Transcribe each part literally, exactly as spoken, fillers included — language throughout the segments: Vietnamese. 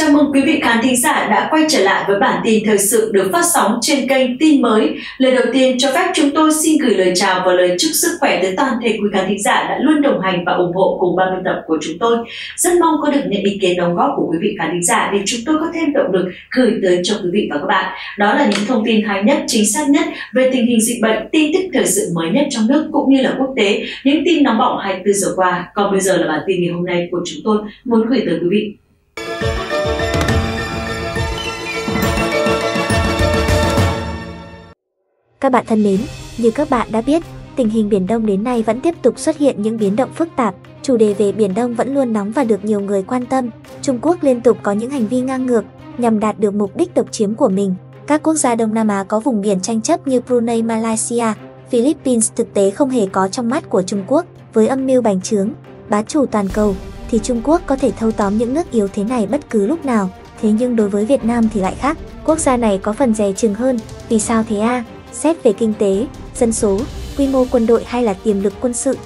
Chào mừng quý vị khán thính giả đã quay trở lại với bản tin thời sự được phát sóng trên kênh Tin Mới. Lời đầu tiên cho phép chúng tôi xin gửi lời chào và lời chúc sức khỏe tới toàn thể quý khán thính giả đã luôn đồng hành và ủng hộ cùng ba mươi tập của chúng tôi. Rất mong có được nhận ý kiến đóng góp của quý vị khán thính giả để chúng tôi có thêm động lực gửi tới cho quý vị và các bạn. Đó là những thông tin hay nhất, chính xác nhất về tình hình dịch bệnh, tin tức thời sự mới nhất trong nước cũng như là quốc tế, những tin nóng bỏng hai mươi tư giờ qua. Còn bây giờ là bản tin ngày hôm nay của chúng tôi muốn gửi tới quý vị. Các bạn thân mến, như các bạn đã biết, tình hình Biển Đông đến nay vẫn tiếp tục xuất hiện những biến động phức tạp. Chủ đề về Biển Đông vẫn luôn nóng và được nhiều người quan tâm. Trung Quốc liên tục có những hành vi ngang ngược nhằm đạt được mục đích độc chiếm của mình. Các quốc gia Đông Nam Á có vùng biển tranh chấp như Brunei, Malaysia, Philippines thực tế không hề có trong mắt của Trung Quốc. Với âm mưu bành trướng, bá chủ toàn cầu, thì Trung Quốc có thể thâu tóm những nước yếu thế này bất cứ lúc nào. Thế nhưng đối với Việt Nam thì lại khác. Quốc gia này có phần dè chừng hơn. Vì sao thế à? Xét về kinh tế, dân số, quy mô quân đội hay là tiềm lực quân sự,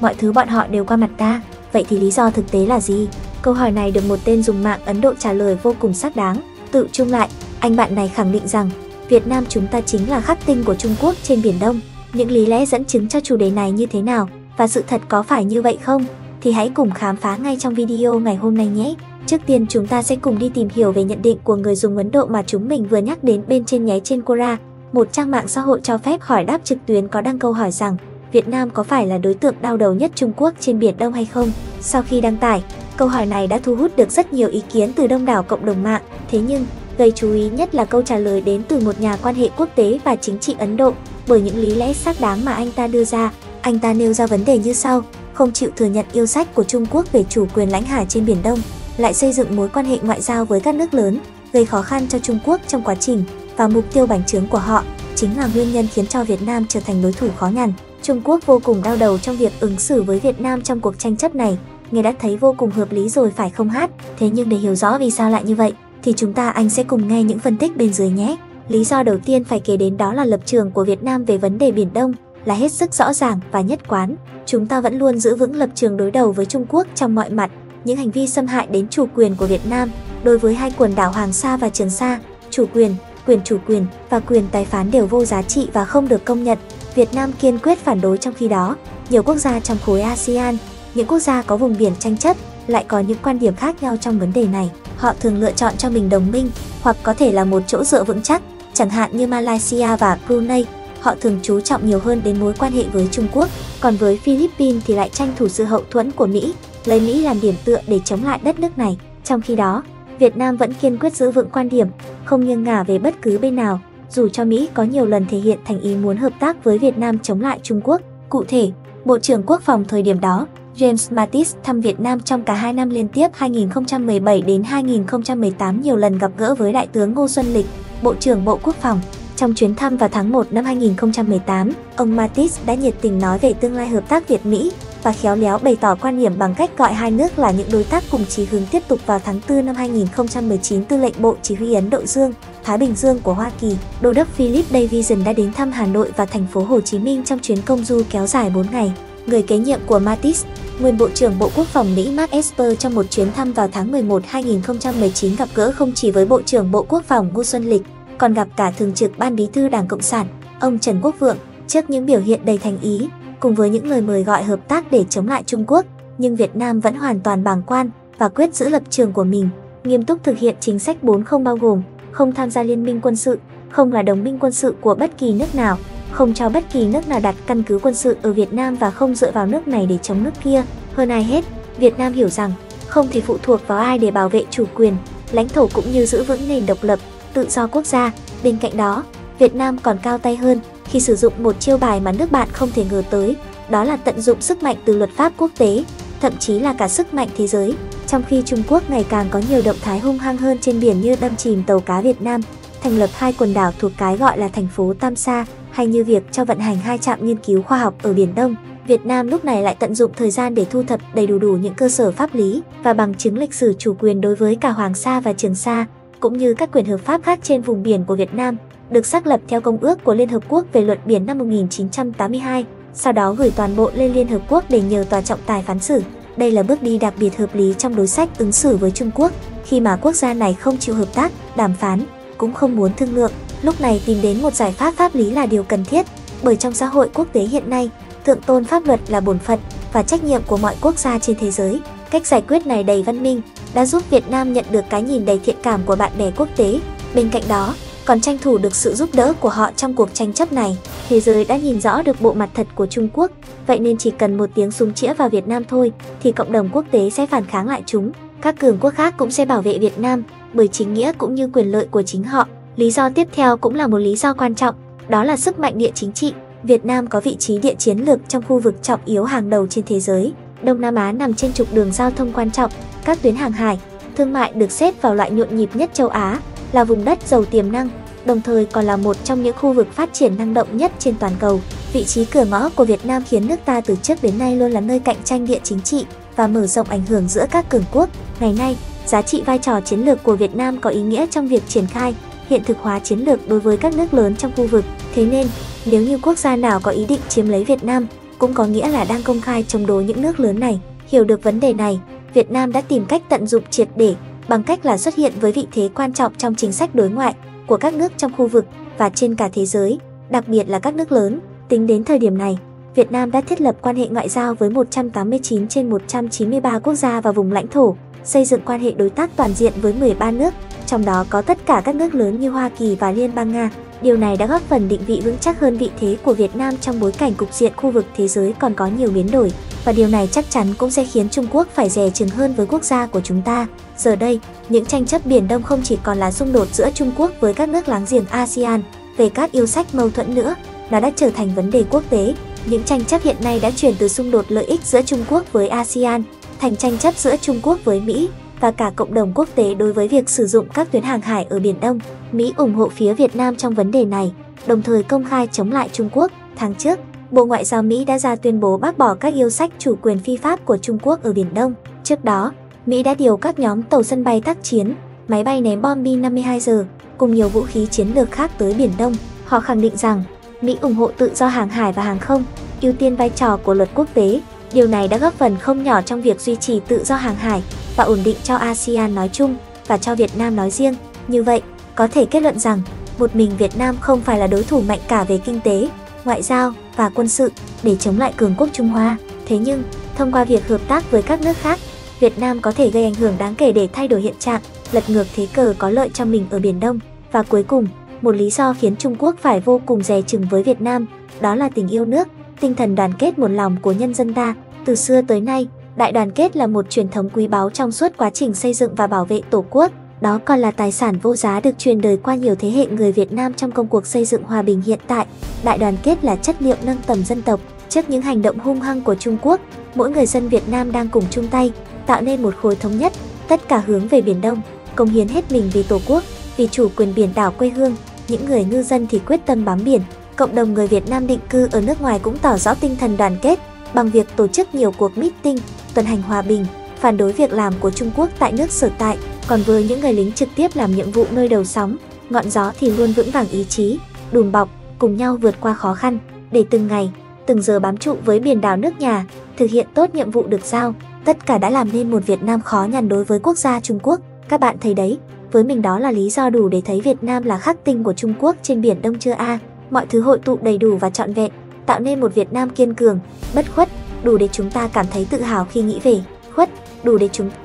mọi thứ bọn họ đều qua mặt ta. Vậy thì lý do thực tế là gì? Câu hỏi này được một tên dùng mạng Ấn Độ trả lời vô cùng xác đáng. Tự chung lại, anh bạn này khẳng định rằng Việt Nam chúng ta chính là khắc tinh của Trung Quốc trên Biển Đông. Những lý lẽ dẫn chứng cho chủ đề này như thế nào và sự thật có phải như vậy không? Thì hãy cùng khám phá ngay trong video ngày hôm nay nhé. Trước tiên chúng ta sẽ cùng đi tìm hiểu về nhận định của người dùng Ấn Độ mà chúng mình vừa nhắc đến bên trên nháy trên Quora, một trang mạng xã hội cho phép hỏi đáp trực tuyến có đăng câu hỏi rằng Việt Nam có phải là đối tượng đau đầu nhất Trung Quốc trên Biển Đông hay không? Sau khi đăng tải, câu hỏi này đã thu hút được rất nhiều ý kiến từ đông đảo cộng đồng mạng. Thế nhưng, gây chú ý nhất là câu trả lời đến từ một nhà quan hệ quốc tế và chính trị Ấn Độ bởi những lý lẽ xác đáng mà anh ta đưa ra. Anh ta nêu ra vấn đề như sau: không chịu thừa nhận yêu sách của Trung Quốc về chủ quyền lãnh hải trên Biển Đông, lại xây dựng mối quan hệ ngoại giao với các nước lớn, gây khó khăn cho Trung Quốc trong quá trình và mục tiêu bành trướng của họ chính là nguyên nhân khiến cho Việt Nam trở thành đối thủ khó nhằn. Trung Quốc vô cùng đau đầu trong việc ứng xử với Việt Nam trong cuộc tranh chấp này. Nghe đã thấy vô cùng hợp lý rồi phải không hát? Thế nhưng để hiểu rõ vì sao lại như vậy thì chúng ta anh sẽ cùng nghe những phân tích bên dưới nhé. Lý do đầu tiên phải kể đến đó là lập trường của Việt Nam về vấn đề Biển Đông là hết sức rõ ràng và nhất quán. Chúng ta vẫn luôn giữ vững lập trường đối đầu với Trung Quốc trong mọi mặt. Những hành vi xâm hại đến chủ quyền của Việt Nam đối với hai quần đảo Hoàng Sa và Trường Sa, chủ quyền, quyền chủ quyền và quyền tái phán đều vô giá trị và không được công nhận. Việt Nam kiên quyết phản đối. Trong khi đó, nhiều quốc gia trong khối ASEAN, những quốc gia có vùng biển tranh chấp lại có những quan điểm khác nhau trong vấn đề này. Họ thường lựa chọn cho mình đồng minh hoặc có thể là một chỗ dựa vững chắc, chẳng hạn như Malaysia và Brunei. Họ thường chú trọng nhiều hơn đến mối quan hệ với Trung Quốc, còn với Philippines thì lại tranh thủ sự hậu thuẫn của Mỹ, lấy Mỹ làm điểm tựa để chống lại đất nước này. Trong khi đó, Việt Nam vẫn kiên quyết giữ vững quan điểm, không nghiêng ngả về bất cứ bên nào, dù cho Mỹ có nhiều lần thể hiện thành ý muốn hợp tác với Việt Nam chống lại Trung Quốc. Cụ thể, Bộ trưởng Quốc phòng thời điểm đó, James Mattis thăm Việt Nam trong cả hai năm liên tiếp hai nghìn không trăm mười bảy đến hai nghìn không trăm mười tám, nhiều lần gặp gỡ với Đại tướng Ngô Xuân Lịch, Bộ trưởng Bộ Quốc phòng. Trong chuyến thăm vào tháng một năm hai nghìn không trăm mười tám, ông Mattis đã nhiệt tình nói về tương lai hợp tác Việt-Mỹ và khéo léo bày tỏ quan điểm bằng cách gọi hai nước là những đối tác cùng chí hướng. Tiếp tục vào tháng tư năm hai nghìn không trăm mười chín, Tư lệnh Bộ Chỉ huy Ấn Độ Dương, Thái Bình Dương của Hoa Kỳ, Đô đốc Philip Davidson đã đến thăm Hà Nội và thành phố Hồ Chí Minh trong chuyến công du kéo dài bốn ngày. Người kế nhiệm của Mattis, nguyên Bộ trưởng Bộ Quốc phòng Mỹ Mark Esper, trong một chuyến thăm vào tháng mười một hai nghìn không trăm mười chín gặp gỡ không chỉ với Bộ trưởng Bộ Quốc phòng Ngô Xuân Lịch, còn gặp cả Thường trực Ban Bí thư Đảng Cộng sản, ông Trần Quốc Vượng. Trước những biểu hiện đầy thành ý, cùng với những lời mời gọi hợp tác để chống lại Trung Quốc, nhưng Việt Nam vẫn hoàn toàn bàng quan và quyết giữ lập trường của mình, nghiêm túc thực hiện chính sách bốn không, bao gồm không tham gia liên minh quân sự, không là đồng minh quân sự của bất kỳ nước nào, không cho bất kỳ nước nào đặt căn cứ quân sự ở Việt Nam và không dựa vào nước này để chống nước kia. Hơn ai hết, Việt Nam hiểu rằng không thể phụ thuộc vào ai để bảo vệ chủ quyền, lãnh thổ cũng như giữ vững nền độc lập, tự do quốc gia. Bên cạnh đó, Việt Nam còn cao tay hơn khi sử dụng một chiêu bài mà nước bạn không thể ngờ tới, đó là tận dụng sức mạnh từ luật pháp quốc tế, thậm chí là cả sức mạnh thế giới. Trong khi Trung Quốc ngày càng có nhiều động thái hung hăng hơn trên biển như đâm chìm tàu cá Việt Nam, thành lập hai quần đảo thuộc cái gọi là thành phố Tam Sa, hay như việc cho vận hành hai trạm nghiên cứu khoa học ở Biển Đông, Việt Nam lúc này lại tận dụng thời gian để thu thập đầy đủ đủ những cơ sở pháp lý và bằng chứng lịch sử chủ quyền đối với cả Hoàng Sa và Trường Sa, cũng như các quyền hợp pháp khác trên vùng biển của Việt Nam, được xác lập theo Công ước của Liên Hợp Quốc về Luật Biển năm một nghìn chín trăm tám mươi hai, sau đó gửi toàn bộ lên Liên Hợp Quốc để nhờ tòa trọng tài phán xử. Đây là bước đi đặc biệt hợp lý trong đối sách ứng xử với Trung Quốc, khi mà quốc gia này không chịu hợp tác, đàm phán, cũng không muốn thương lượng. Lúc này tìm đến một giải pháp pháp lý là điều cần thiết, bởi trong xã hội quốc tế hiện nay, thượng tôn pháp luật là bổn phận và trách nhiệm của mọi quốc gia trên thế giới. Cách giải quyết này đầy văn minh đã giúp Việt Nam nhận được cái nhìn đầy thiện cảm của bạn bè quốc tế. Bên cạnh đó, còn tranh thủ được sự giúp đỡ của họ trong cuộc tranh chấp này. Thế giới đã nhìn rõ được bộ mặt thật của Trung Quốc, vậy nên chỉ cần một tiếng súng chĩa vào Việt Nam thôi, thì cộng đồng quốc tế sẽ phản kháng lại chúng. Các cường quốc khác cũng sẽ bảo vệ Việt Nam, bởi chính nghĩa cũng như quyền lợi của chính họ. Lý do tiếp theo cũng là một lý do quan trọng, đó là sức mạnh địa chính trị. Việt Nam có vị trí địa chiến lược trong khu vực trọng yếu hàng đầu trên thế giới. Đông Nam Á nằm trên trục đường giao thông quan trọng, các tuyến hàng hải, thương mại được xếp vào loại nhộn nhịp nhất châu Á, là vùng đất giàu tiềm năng, đồng thời còn là một trong những khu vực phát triển năng động nhất trên toàn cầu. Vị trí cửa ngõ của Việt Nam khiến nước ta từ trước đến nay luôn là nơi cạnh tranh địa chính trị và mở rộng ảnh hưởng giữa các cường quốc. Ngày nay, giá trị vai trò chiến lược của Việt Nam có ý nghĩa trong việc triển khai, hiện thực hóa chiến lược đối với các nước lớn trong khu vực. Thế nên, nếu như quốc gia nào có ý định chiếm lấy Việt Nam, cũng có nghĩa là đang công khai chống đối những nước lớn này. Hiểu được vấn đề này, Việt Nam đã tìm cách tận dụng triệt để bằng cách là xuất hiện với vị thế quan trọng trong chính sách đối ngoại của các nước trong khu vực và trên cả thế giới, đặc biệt là các nước lớn. Tính đến thời điểm này, Việt Nam đã thiết lập quan hệ ngoại giao với một trăm tám mươi chín trên một trăm chín mươi ba quốc gia và vùng lãnh thổ, xây dựng quan hệ đối tác toàn diện với mười ba nước, trong đó có tất cả các nước lớn như Hoa Kỳ và Liên bang Nga. Điều này đã góp phần định vị vững chắc hơn vị thế của Việt Nam trong bối cảnh cục diện khu vực thế giới còn có nhiều biến đổi. Và điều này chắc chắn cũng sẽ khiến Trung Quốc phải dè chừng hơn với quốc gia của chúng ta. Giờ đây, những tranh chấp Biển Đông không chỉ còn là xung đột giữa Trung Quốc với các nước láng giềng a sê an về các yêu sách mâu thuẫn nữa, nó đã trở thành vấn đề quốc tế. Những tranh chấp hiện nay đã chuyển từ xung đột lợi ích giữa Trung Quốc với a sê an thành tranh chấp giữa Trung Quốc với Mỹ và cả cộng đồng quốc tế đối với việc sử dụng các tuyến hàng hải ở Biển Đông. Mỹ ủng hộ phía Việt Nam trong vấn đề này, đồng thời công khai chống lại Trung Quốc. Tháng trước, Bộ Ngoại giao Mỹ đã ra tuyên bố bác bỏ các yêu sách chủ quyền phi pháp của Trung Quốc ở Biển Đông. Trước đó, Mỹ đã điều các nhóm tàu sân bay tác chiến, máy bay ném bom B năm mươi hai G cùng nhiều vũ khí chiến lược khác tới Biển Đông. Họ khẳng định rằng Mỹ ủng hộ tự do hàng hải và hàng không, ưu tiên vai trò của luật quốc tế. Điều này đã góp phần không nhỏ trong việc duy trì tự do hàng hải và ổn định cho a sê an nói chung và cho Việt Nam nói riêng. Như vậy, có thể kết luận rằng một mình Việt Nam không phải là đối thủ mạnh cả về kinh tế, ngoại giao và quân sự để chống lại cường quốc Trung Hoa. Thế nhưng, thông qua việc hợp tác với các nước khác, Việt Nam có thể gây ảnh hưởng đáng kể để thay đổi hiện trạng, lật ngược thế cờ có lợi cho mình ở Biển Đông. Và cuối cùng, một lý do khiến Trung Quốc phải vô cùng dè chừng với Việt Nam, đó là tình yêu nước, tinh thần đoàn kết một lòng của nhân dân ta. Từ xưa tới nay, đại đoàn kết là một truyền thống quý báu trong suốt quá trình xây dựng và bảo vệ Tổ quốc. Đó còn là tài sản vô giá được truyền đời qua nhiều thế hệ người Việt Nam trong công cuộc xây dựng hòa bình hiện tại. Đại đoàn kết là chất liệu nâng tầm dân tộc. Trước những hành động hung hăng của Trung Quốc, mỗi người dân Việt Nam đang cùng chung tay, tạo nên một khối thống nhất, tất cả hướng về Biển Đông, cống hiến hết mình vì Tổ quốc, vì chủ quyền biển đảo quê hương. Những người ngư dân thì quyết tâm bám biển. Cộng đồng người Việt Nam định cư ở nước ngoài cũng tỏ rõ tinh thần đoàn kết bằng việc tổ chức nhiều cuộc meeting, tuần hành hòa bình, phản đối việc làm của Trung Quốc tại nước sở tại. Còn với những người lính trực tiếp làm nhiệm vụ nơi đầu sóng, ngọn gió thì luôn vững vàng ý chí, đùm bọc, cùng nhau vượt qua khó khăn, để từng ngày, từng giờ bám trụ với biển đảo nước nhà, thực hiện tốt nhiệm vụ được giao. Tất cả đã làm nên một Việt Nam khó nhằn đối với quốc gia Trung Quốc. Các bạn thấy đấy, với mình đó là lý do đủ để thấy Việt Nam là khắc tinh của Trung Quốc trên Biển Đông chưa a? Mọi thứ hội tụ đầy đủ và trọn vẹn, tạo nên một Việt Nam kiên cường, bất khuất, đủ để chúng ta cảm thấy tự hào khi nghĩ về. Khuất, đủ để chúng ta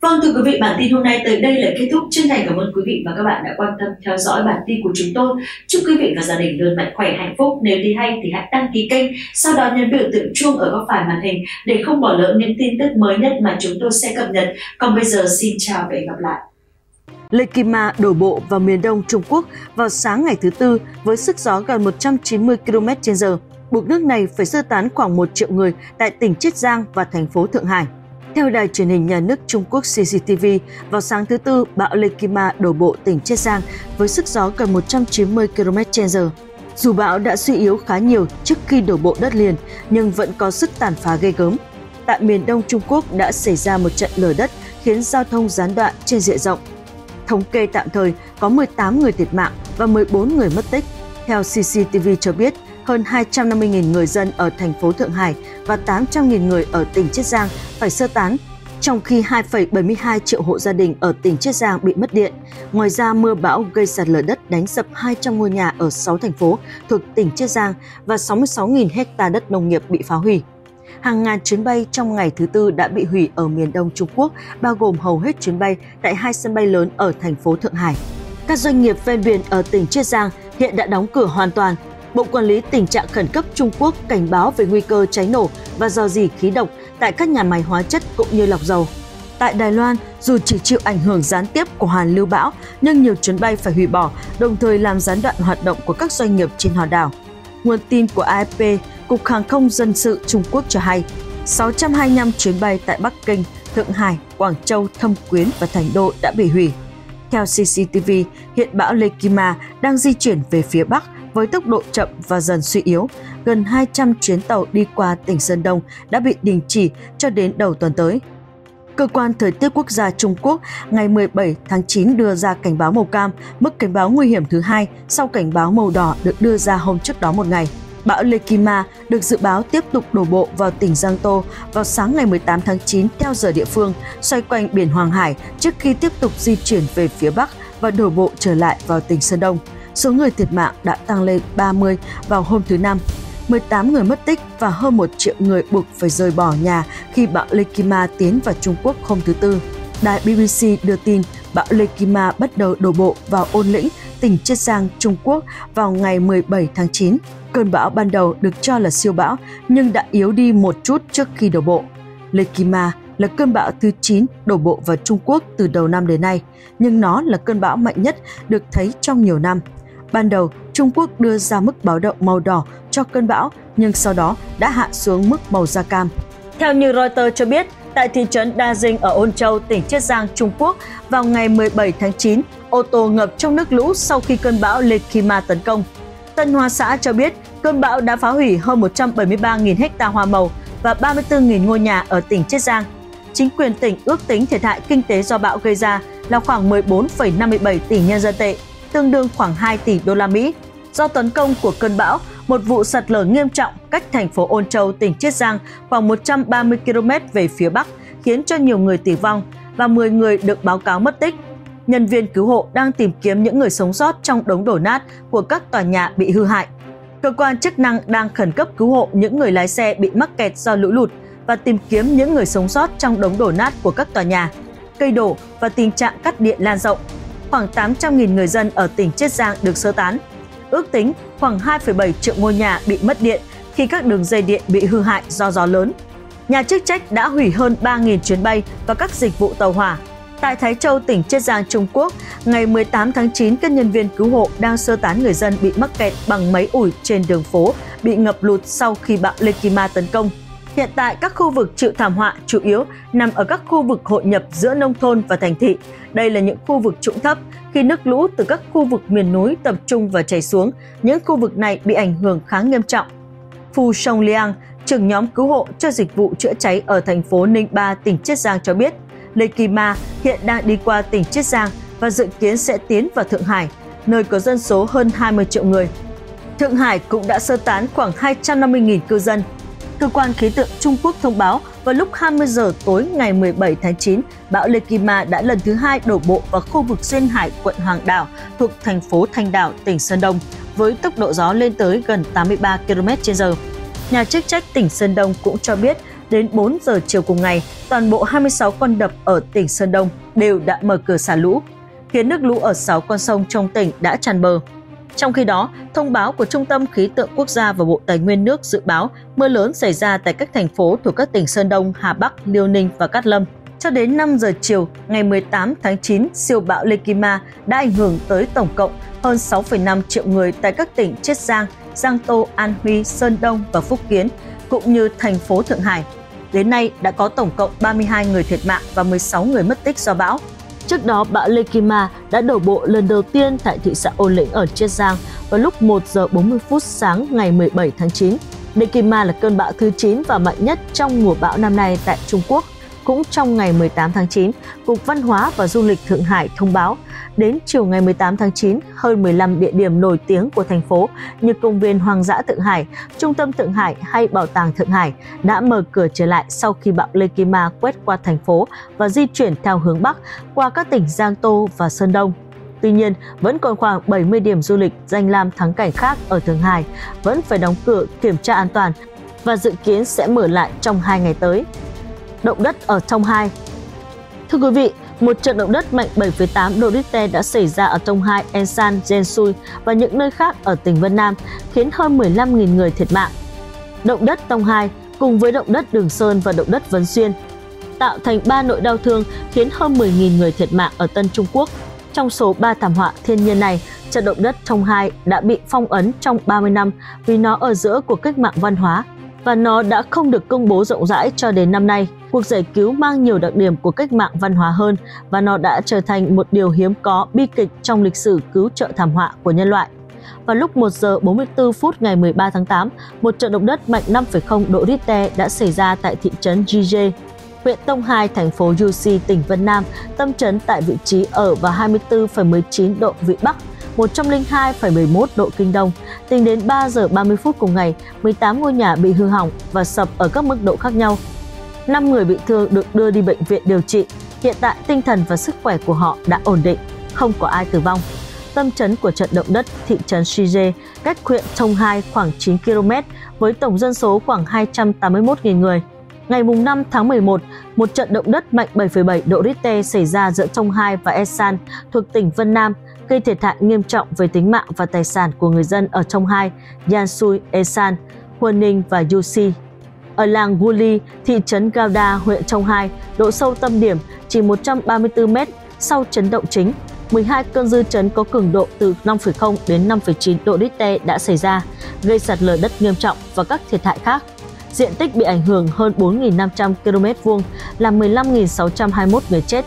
Vâng, thưa quý vị, bản tin hôm nay tới đây là kết thúc. Chân thành cảm ơn quý vị và các bạn đã quan tâm theo dõi bản tin của chúng tôi. Chúc quý vị và gia đình luôn mạnh khỏe, hạnh phúc. Nếu thấy hay thì hãy đăng ký kênh, sau đó nhấn biểu tượng chuông ở góc phải màn hình để không bỏ lỡ những tin tức mới nhất mà chúng tôi sẽ cập nhật. Còn bây giờ, xin chào và hẹn gặp lại. Lekima đổ bộ vào miền đông Trung Quốc vào sáng ngày thứ Tư với sức gió gần một trăm chín mươi ki lô mét trên giờ, buộc nước này phải sơ tán khoảng một triệu người tại tỉnh Chiết Giang và thành phố Thượng Hải. Theo đài truyền hình nhà nước Trung Quốc xê xê tê vê, vào sáng thứ Tư, bão Lekima đổ bộ tỉnh Chiết Giang với sức gió gần một trăm chín mươi ki lô mét trên giờ. Dù bão đã suy yếu khá nhiều trước khi đổ bộ đất liền, nhưng vẫn có sức tàn phá ghê gớm. Tại miền đông Trung Quốc đã xảy ra một trận lở đất khiến giao thông gián đoạn trên diện rộng. Thống kê tạm thời có mười tám người thiệt mạng và mười bốn người mất tích. Theo xê xê tê vê cho biết, hơn hai trăm năm mươi nghìn người dân ở thành phố Thượng Hải và tám trăm nghìn người ở tỉnh Chiết Giang phải sơ tán, trong khi hai phẩy bảy mươi hai triệu hộ gia đình ở tỉnh Chiết Giang bị mất điện. Ngoài ra, mưa bão gây sạt lở đất đánh sập hai trăm ngôi nhà ở sáu thành phố thuộc tỉnh Chiết Giang và sáu mươi sáu nghìn hecta đất nông nghiệp bị phá hủy. Hàng ngàn chuyến bay trong ngày thứ Tư đã bị hủy ở miền đông Trung Quốc, bao gồm hầu hết chuyến bay tại hai sân bay lớn ở thành phố Thượng Hải. Các doanh nghiệp ven biển ở tỉnh Chiết Giang hiện đã đóng cửa hoàn toàn. Bộ Quản lý Tình trạng Khẩn cấp Trung Quốc cảnh báo về nguy cơ cháy nổ và rò rỉ khí độc tại các nhà máy hóa chất cũng như lọc dầu. Tại Đài Loan, dù chỉ chịu ảnh hưởng gián tiếp của hoàn lưu bão, nhưng nhiều chuyến bay phải hủy bỏ, đồng thời làm gián đoạn hoạt động của các doanh nghiệp trên hòn đảo. Nguồn tin của a ép pê, Cục Hàng không Dân sự Trung Quốc cho hay, sáu trăm hai mươi lăm chuyến bay tại Bắc Kinh, Thượng Hải, Quảng Châu, Thâm Quyến và Thành Đô đã bị hủy. Theo xê xê tê vê, hiện bão Lekima đang di chuyển về phía Bắc với tốc độ chậm và dần suy yếu. Gần hai trăm chuyến tàu đi qua tỉnh Sơn Đông đã bị đình chỉ cho đến đầu tuần tới. Cơ quan Thời tiết Quốc gia Trung Quốc ngày mười bảy tháng chín đưa ra cảnh báo màu cam, mức cảnh báo nguy hiểm thứ hai sau cảnh báo màu đỏ được đưa ra hôm trước đó một ngày. Bão Lekima được dự báo tiếp tục đổ bộ vào tỉnh Giang Tô vào sáng ngày mười tám tháng chín theo giờ địa phương, xoay quanh biển Hoàng Hải trước khi tiếp tục di chuyển về phía Bắc và đổ bộ trở lại vào tỉnh Sơn Đông. Số người thiệt mạng đã tăng lên ba mươi vào hôm thứ Năm, mười tám người mất tích và hơn một triệu người buộc phải rời bỏ nhà khi bão Lekima tiến vào Trung Quốc hôm thứ Tư. Đài bê bê xê đưa tin bão Lekima bắt đầu đổ bộ vào Ôn Lĩnh, tỉnh Chiết Giang, Trung Quốc vào ngày mười bảy tháng chín. Cơn bão ban đầu được cho là siêu bão nhưng đã yếu đi một chút trước khi đổ bộ. Lekima là cơn bão thứ chín đổ bộ vào Trung Quốc từ đầu năm đến nay, nhưng nó là cơn bão mạnh nhất được thấy trong nhiều năm. Ban đầu, Trung Quốc đưa ra mức báo động màu đỏ cho cơn bão, nhưng sau đó đã hạ xuống mức màu da cam. Theo như Reuters cho biết, tại thị trấn Đa Dinh ở Ôn Châu, tỉnh Chiết Giang, Trung Quốc, vào ngày mười bảy tháng chín, ô tô ngập trong nước lũ sau khi cơn bão Lekima tấn công. Tân Hoa xã cho biết, cơn bão đã phá hủy hơn một trăm bảy mươi ba nghìn hecta hoa màu và ba mươi tư nghìn ngôi nhà ở tỉnh Chiết Giang. Chính quyền tỉnh ước tính thiệt hại kinh tế do bão gây ra là khoảng mười bốn phẩy năm mươi bảy tỷ nhân dân tệ, tương đương khoảng hai tỷ đô la Mỹ. Do tấn công của cơn bão, một vụ sạt lở nghiêm trọng cách thành phố Ôn Châu, tỉnh Chiết Giang khoảng một trăm ba mươi ki lô mét về phía Bắc khiến cho nhiều người tử vong và mười người được báo cáo mất tích. Nhân viên cứu hộ đang tìm kiếm những người sống sót trong đống đổ nát của các tòa nhà bị hư hại. Cơ quan chức năng đang khẩn cấp cứu hộ những người lái xe bị mắc kẹt do lũ lụt và tìm kiếm những người sống sót trong đống đổ nát của các tòa nhà, cây đổ và tình trạng cắt điện lan rộng. Khoảng tám trăm nghìn người dân ở tỉnh Chiết Giang được sơ tán. Ước tính khoảng hai phẩy bảy triệu ngôi nhà bị mất điện khi các đường dây điện bị hư hại do gió lớn. Nhà chức trách đã hủy hơn ba nghìn chuyến bay và các dịch vụ tàu hỏa. Tại Thái Châu, tỉnh Chiết Giang, Trung Quốc, ngày mười tám tháng chín, các nhân viên cứu hộ đang sơ tán người dân bị mắc kẹt bằng máy ủi trên đường phố bị ngập lụt sau khi bão Lekima tấn công. Hiện tại, các khu vực chịu thảm họa chủ yếu nằm ở các khu vực hội nhập giữa nông thôn và thành thị. Đây là những khu vực trũng thấp, khi nước lũ từ các khu vực miền núi tập trung và chảy xuống. Những khu vực này bị ảnh hưởng khá nghiêm trọng. Phu Song Liang, trưởng nhóm cứu hộ cho dịch vụ chữa cháy ở thành phố Ninh Ba, tỉnh Chiết Giang cho biết, Lekima hiện đang đi qua tỉnh Chiết Giang và dự kiến sẽ tiến vào Thượng Hải, nơi có dân số hơn hai mươi triệu người. Thượng Hải cũng đã sơ tán khoảng hai trăm năm mươi nghìn cư dân. Cơ quan khí tượng Trung Quốc thông báo vào lúc hai mươi giờ tối ngày mười bảy tháng chín, bão Lekima đã lần thứ hai đổ bộ vào khu vực duyên hải quận Hoàng Đảo thuộc thành phố Thanh Đảo, tỉnh Sơn Đông, với tốc độ gió lên tới gần tám mươi ba ki lô mét trên giờ. Nhà chức trách tỉnh Sơn Đông cũng cho biết đến bốn giờ chiều cùng ngày, toàn bộ hai mươi sáu con đập ở tỉnh Sơn Đông đều đã mở cửa xả lũ, khiến nước lũ ở sáu con sông trong tỉnh đã tràn bờ. Trong khi đó, thông báo của Trung tâm Khí tượng Quốc gia và Bộ Tài nguyên nước dự báo mưa lớn xảy ra tại các thành phố thuộc các tỉnh Sơn Đông, Hà Bắc, Liêu Ninh và Cát Lâm. Cho đến năm giờ chiều ngày mười tám tháng chín, siêu bão Lekima đã ảnh hưởng tới tổng cộng hơn sáu phẩy năm triệu người tại các tỉnh Chiết Giang, Giang Tô, An Huy, Sơn Đông và Phúc Kiến, cũng như thành phố Thượng Hải. Đến nay đã có tổng cộng ba mươi hai người thiệt mạng và mười sáu người mất tích do bão. Trước đó, bão Lekima đã đổ bộ lần đầu tiên tại thị xã Ôn Lĩnh ở Chiết Giang vào lúc một giờ bốn mươi phút sáng ngày mười bảy tháng chín. Lekima là cơn bão thứ chín và mạnh nhất trong mùa bão năm nay tại Trung Quốc. Cũng trong ngày mười tám tháng chín, Cục Văn hóa và Du lịch Thượng Hải thông báo Đến chiều ngày mười tám tháng chín, hơn mười lăm địa điểm nổi tiếng của thành phố như công viên hoang dã Thượng Hải, trung tâm Thượng Hải hay bảo tàng Thượng Hải đã mở cửa trở lại sau khi bão Lekima quét qua thành phố và di chuyển theo hướng Bắc qua các tỉnh Giang Tô và Sơn Đông. Tuy nhiên, vẫn còn khoảng bảy mươi điểm du lịch danh lam thắng cảnh khác ở Thượng Hải vẫn phải đóng cửa kiểm tra an toàn và dự kiến sẽ mở lại trong hai ngày tới. Động đất ở Tonga. Thưa quý vị, một trận động đất mạnh bảy phẩy tám độ Richter đã xảy ra ở Tonga, Ensan, Jensui và những nơi khác ở tỉnh Vân Nam, khiến hơn mười lăm nghìn người thiệt mạng. Động đất Tonga cùng với động đất Đường Sơn và động đất Vấn Xuyên tạo thành ba nỗi đau thương khiến hơn mười nghìn người thiệt mạng ở Tân Trung Quốc. Trong số ba thảm họa thiên nhiên này, trận động đất Tonga đã bị phong ấn trong ba mươi năm vì nó ở giữa cuộc cách mạng văn hóa và nó đã không được công bố rộng rãi cho đến năm nay. Cuộc giải cứu mang nhiều đặc điểm của cách mạng văn hóa hơn và nó đã trở thành một điều hiếm có bi kịch trong lịch sử cứu trợ thảm họa của nhân loại. Vào lúc một giờ bốn mươi tư phút ngày mười ba tháng tám, một trận động đất mạnh năm phẩy không độ Richter đã xảy ra tại thị trấn gi gi, huyện Tonghai, thành phố Yuxi, tỉnh Vân Nam, tâm trấn tại vị trí ở vào hai mươi tư phẩy mười chín độ Vĩ Bắc, một trăm lẻ hai phẩy mười mốt độ Kinh Đông. Tính đến ba giờ ba mươi phút cùng ngày, mười tám ngôi nhà bị hư hỏng và sập ở các mức độ khác nhau. năm người bị thương được đưa đi bệnh viện điều trị. Hiện tại, tinh thần và sức khỏe của họ đã ổn định, không có ai tử vong. Tâm trấn của trận động đất thị trấn gi gi cách huyện Tonghai khoảng chín ki lô mét với tổng dân số khoảng hai trăm tám mươi mốt nghìn người. Ngày năm tháng mười một, một trận động đất mạnh bảy phẩy bảy độ Richter xảy ra giữa Tonghai và Esan thuộc tỉnh Vân Nam, gây thiệt hại nghiêm trọng về tính mạng và tài sản của người dân ở Tonghai, Yansui, Esan, Huaning và Yuxi. Ở làng Guli, thị trấn Gouda, huyện Tonghai, độ sâu tâm điểm chỉ một trăm ba mươi tư mét sau chấn động chính. mười hai cơn dư chấn có cường độ từ năm phẩy không đến năm phẩy chín độ Richter đã xảy ra, gây sạt lở đất nghiêm trọng và các thiệt hại khác. Diện tích bị ảnh hưởng hơn bốn nghìn năm trăm ki lô mét vuông, làm mười lăm nghìn sáu trăm hai mươi mốt người chết,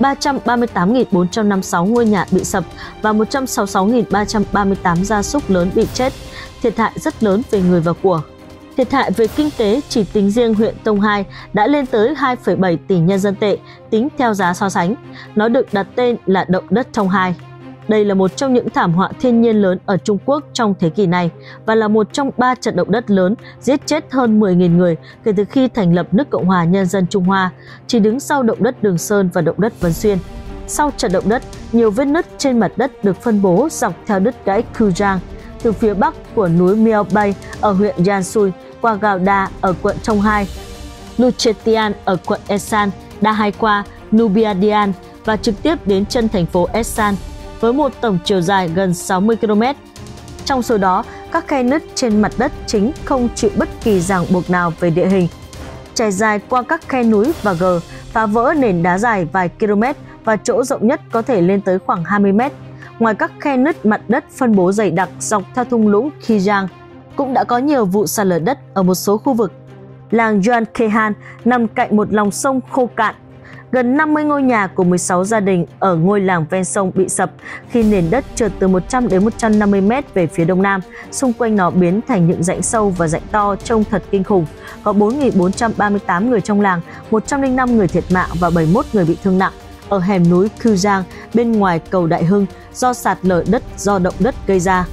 ba trăm ba mươi tám nghìn bốn trăm năm mươi sáu ngôi nhà bị sập và một trăm sáu mươi sáu nghìn ba trăm ba mươi tám gia súc lớn bị chết, thiệt hại rất lớn về người và của. Thiệt hại về kinh tế chỉ tính riêng huyện Tonghai đã lên tới hai phẩy bảy tỷ nhân dân tệ tính theo giá so sánh. Nó được đặt tên là động đất Tonghai. Đây là một trong những thảm họa thiên nhiên lớn ở Trung Quốc trong thế kỷ này và là một trong ba trận động đất lớn giết chết hơn mười nghìn người kể từ khi thành lập nước Cộng hòa Nhân dân Trung Hoa, chỉ đứng sau động đất Đường Sơn và động đất Vấn Xuyên. Sau trận động đất, nhiều vết nứt trên mặt đất được phân bố dọc theo đứt gãy Kujiang, từ phía bắc của núi Miao Bay ở huyện Yansui, qua Gouda ở quận Tonghai, Luchetian ở quận Esan, Dahaiqua, Nubiadian và trực tiếp đến chân thành phố Esan, với một tổng chiều dài gần sáu mươi ki lô mét. Trong số đó, các khe nứt trên mặt đất chính không chịu bất kỳ ràng buộc nào về địa hình, trải dài qua các khe núi và gờ, phá vỡ nền đá dài vài km và chỗ rộng nhất có thể lên tới khoảng hai mươi mét. Ngoài các khe nứt, mặt đất phân bố dày đặc dọc theo thung lũng Kijang cũng đã có nhiều vụ sạt lở đất ở một số khu vực. Làng Yuankehan nằm cạnh một lòng sông khô cạn. Gần năm mươi ngôi nhà của mười sáu gia đình ở ngôi làng ven sông bị sập khi nền đất trượt từ một trăm đến một trăm năm mươi mét về phía đông nam, xung quanh nó biến thành những rãnh sâu và rãnh to trông thật kinh khủng. Có bốn nghìn bốn trăm ba mươi tám người trong làng, một trăm lẻ năm người thiệt mạng và bảy mươi mốt người bị thương nặng ở hẻm núi Kujiang bên ngoài cầu Đại Hưng do sạt lở đất do động đất gây ra.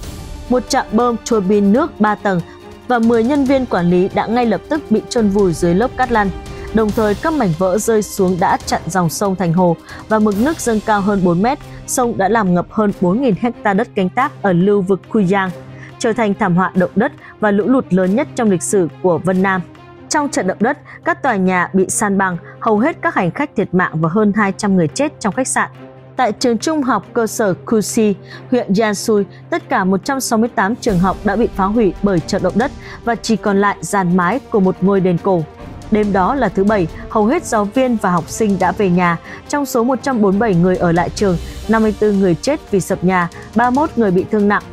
Một trạm bơm trôi bin nước ba tầng và mười nhân viên quản lý đã ngay lập tức bị chôn vùi dưới lớp cát lăn. Đồng thời, các mảnh vỡ rơi xuống đã chặn dòng sông thành hồ và mực nước dâng cao hơn bốn mét. Sông đã làm ngập hơn bốn nghìn hecta đất canh tác ở lưu vực Kujiang, trở thành thảm họa động đất và lũ lụt lớn nhất trong lịch sử của Vân Nam. Trong trận động đất, các tòa nhà bị san bằng, hầu hết các hành khách thiệt mạng và hơn hai trăm người chết trong khách sạn. Tại trường trung học cơ sở Kusi, huyện Yansui, tất cả một trăm sáu mươi tám trường học đã bị phá hủy bởi trận động đất và chỉ còn lại dàn mái của một ngôi đền cổ. Đêm đó là thứ Bảy, hầu hết giáo viên và học sinh đã về nhà. Trong số một trăm bốn mươi bảy người ở lại trường, năm mươi tư người chết vì sập nhà, ba mươi mốt người bị thương nặng,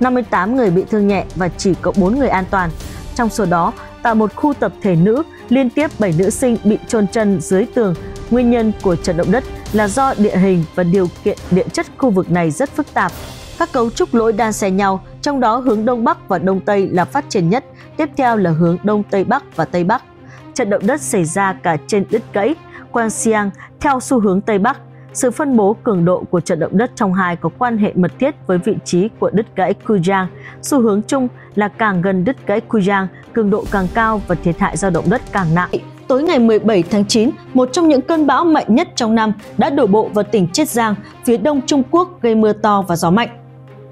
năm mươi tám người bị thương nhẹ và chỉ có bốn người an toàn. Trong số đó, tại một khu tập thể nữ, liên tiếp bảy nữ sinh bị chôn chân dưới tường. Nguyên nhân của trận động đất là do địa hình và điều kiện địa chất khu vực này rất phức tạp. Các cấu trúc lỗi đan xen nhau, trong đó hướng Đông Bắc và Đông Tây là phát triển nhất, tiếp theo là hướng Đông Tây Bắc và Tây Bắc. Trận động đất xảy ra cả trên đứt gãy Quang Siang theo xu hướng Tây Bắc, Sự phân bố cường độ của trận động đất trong hai có quan hệ mật thiết với vị trí của đứt gãy Kujang. Xu hướng chung là càng gần đứt gãy Kujang, cường độ càng cao và thiệt hại do động đất càng nặng. Tối ngày mười bảy tháng chín, một trong những cơn bão mạnh nhất trong năm đã đổ bộ vào tỉnh Chiết Giang, phía đông Trung Quốc, gây mưa to và gió mạnh.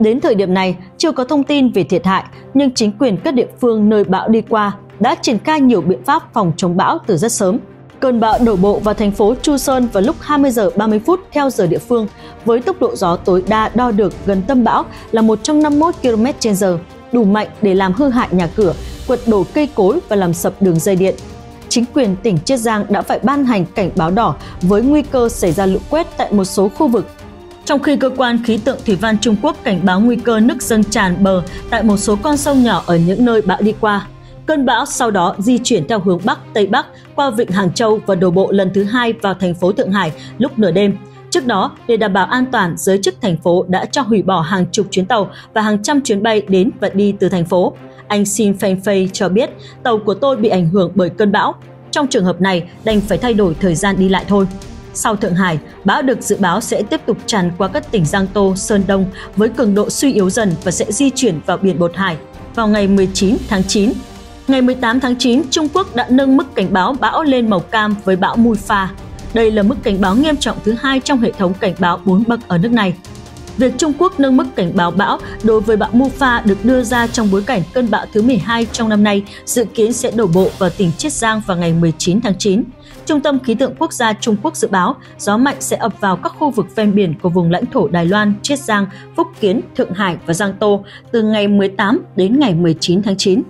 Đến thời điểm này, chưa có thông tin về thiệt hại, nhưng chính quyền các địa phương nơi bão đi qua đã triển khai nhiều biện pháp phòng chống bão từ rất sớm. Cơn bão đổ bộ vào thành phố Chu Sơn vào lúc hai mươi giờ ba mươi phút theo giờ địa phương, với tốc độ gió tối đa đo được gần tâm bão là một trăm năm mươi mốt ki lô mét trên giờ, đủ mạnh để làm hư hại nhà cửa, quật đổ cây cối và làm sập đường dây điện. Chính quyền tỉnh Chiết Giang đã phải ban hành cảnh báo đỏ với nguy cơ xảy ra lũ quét tại một số khu vực. Trong khi cơ quan khí tượng thủy văn Trung Quốc cảnh báo nguy cơ nước dâng tràn bờ tại một số con sông nhỏ ở những nơi bão đi qua, cơn bão sau đó di chuyển theo hướng Bắc Tây Bắc qua vịnh Hàng Châu và đổ bộ lần thứ hai vào thành phố Thượng Hải lúc nửa đêm. Trước đó, để đảm bảo an toàn, giới chức thành phố đã cho hủy bỏ hàng chục chuyến tàu và hàng trăm chuyến bay đến và đi từ thành phố. Anh Xin Feng Fei cho biết, tàu của tôi bị ảnh hưởng bởi cơn bão. Trong trường hợp này, đành phải thay đổi thời gian đi lại thôi. Sau Thượng Hải, bão được dự báo sẽ tiếp tục tràn qua các tỉnh Giang Tô, Sơn Đông với cường độ suy yếu dần và sẽ di chuyển vào Biển Bột Hải vào ngày mười chín tháng chín. Ngày mười tám tháng chín, Trung Quốc đã nâng mức cảnh báo bão lên màu cam với bão Mufa. Đây là mức cảnh báo nghiêm trọng thứ hai trong hệ thống cảnh báo bốn bậc ở nước này. Việc Trung Quốc nâng mức cảnh báo bão đối với bão Mufa được đưa ra trong bối cảnh cơn bão thứ mười hai trong năm nay dự kiến sẽ đổ bộ vào tỉnh Chiết Giang vào ngày mười chín tháng chín. Trung tâm Khí tượng Quốc gia Trung Quốc dự báo gió mạnh sẽ ập vào các khu vực ven biển của vùng lãnh thổ Đài Loan, Chiết Giang, Phúc Kiến, Thượng Hải và Giang Tô từ ngày mười tám đến ngày mười chín tháng chín.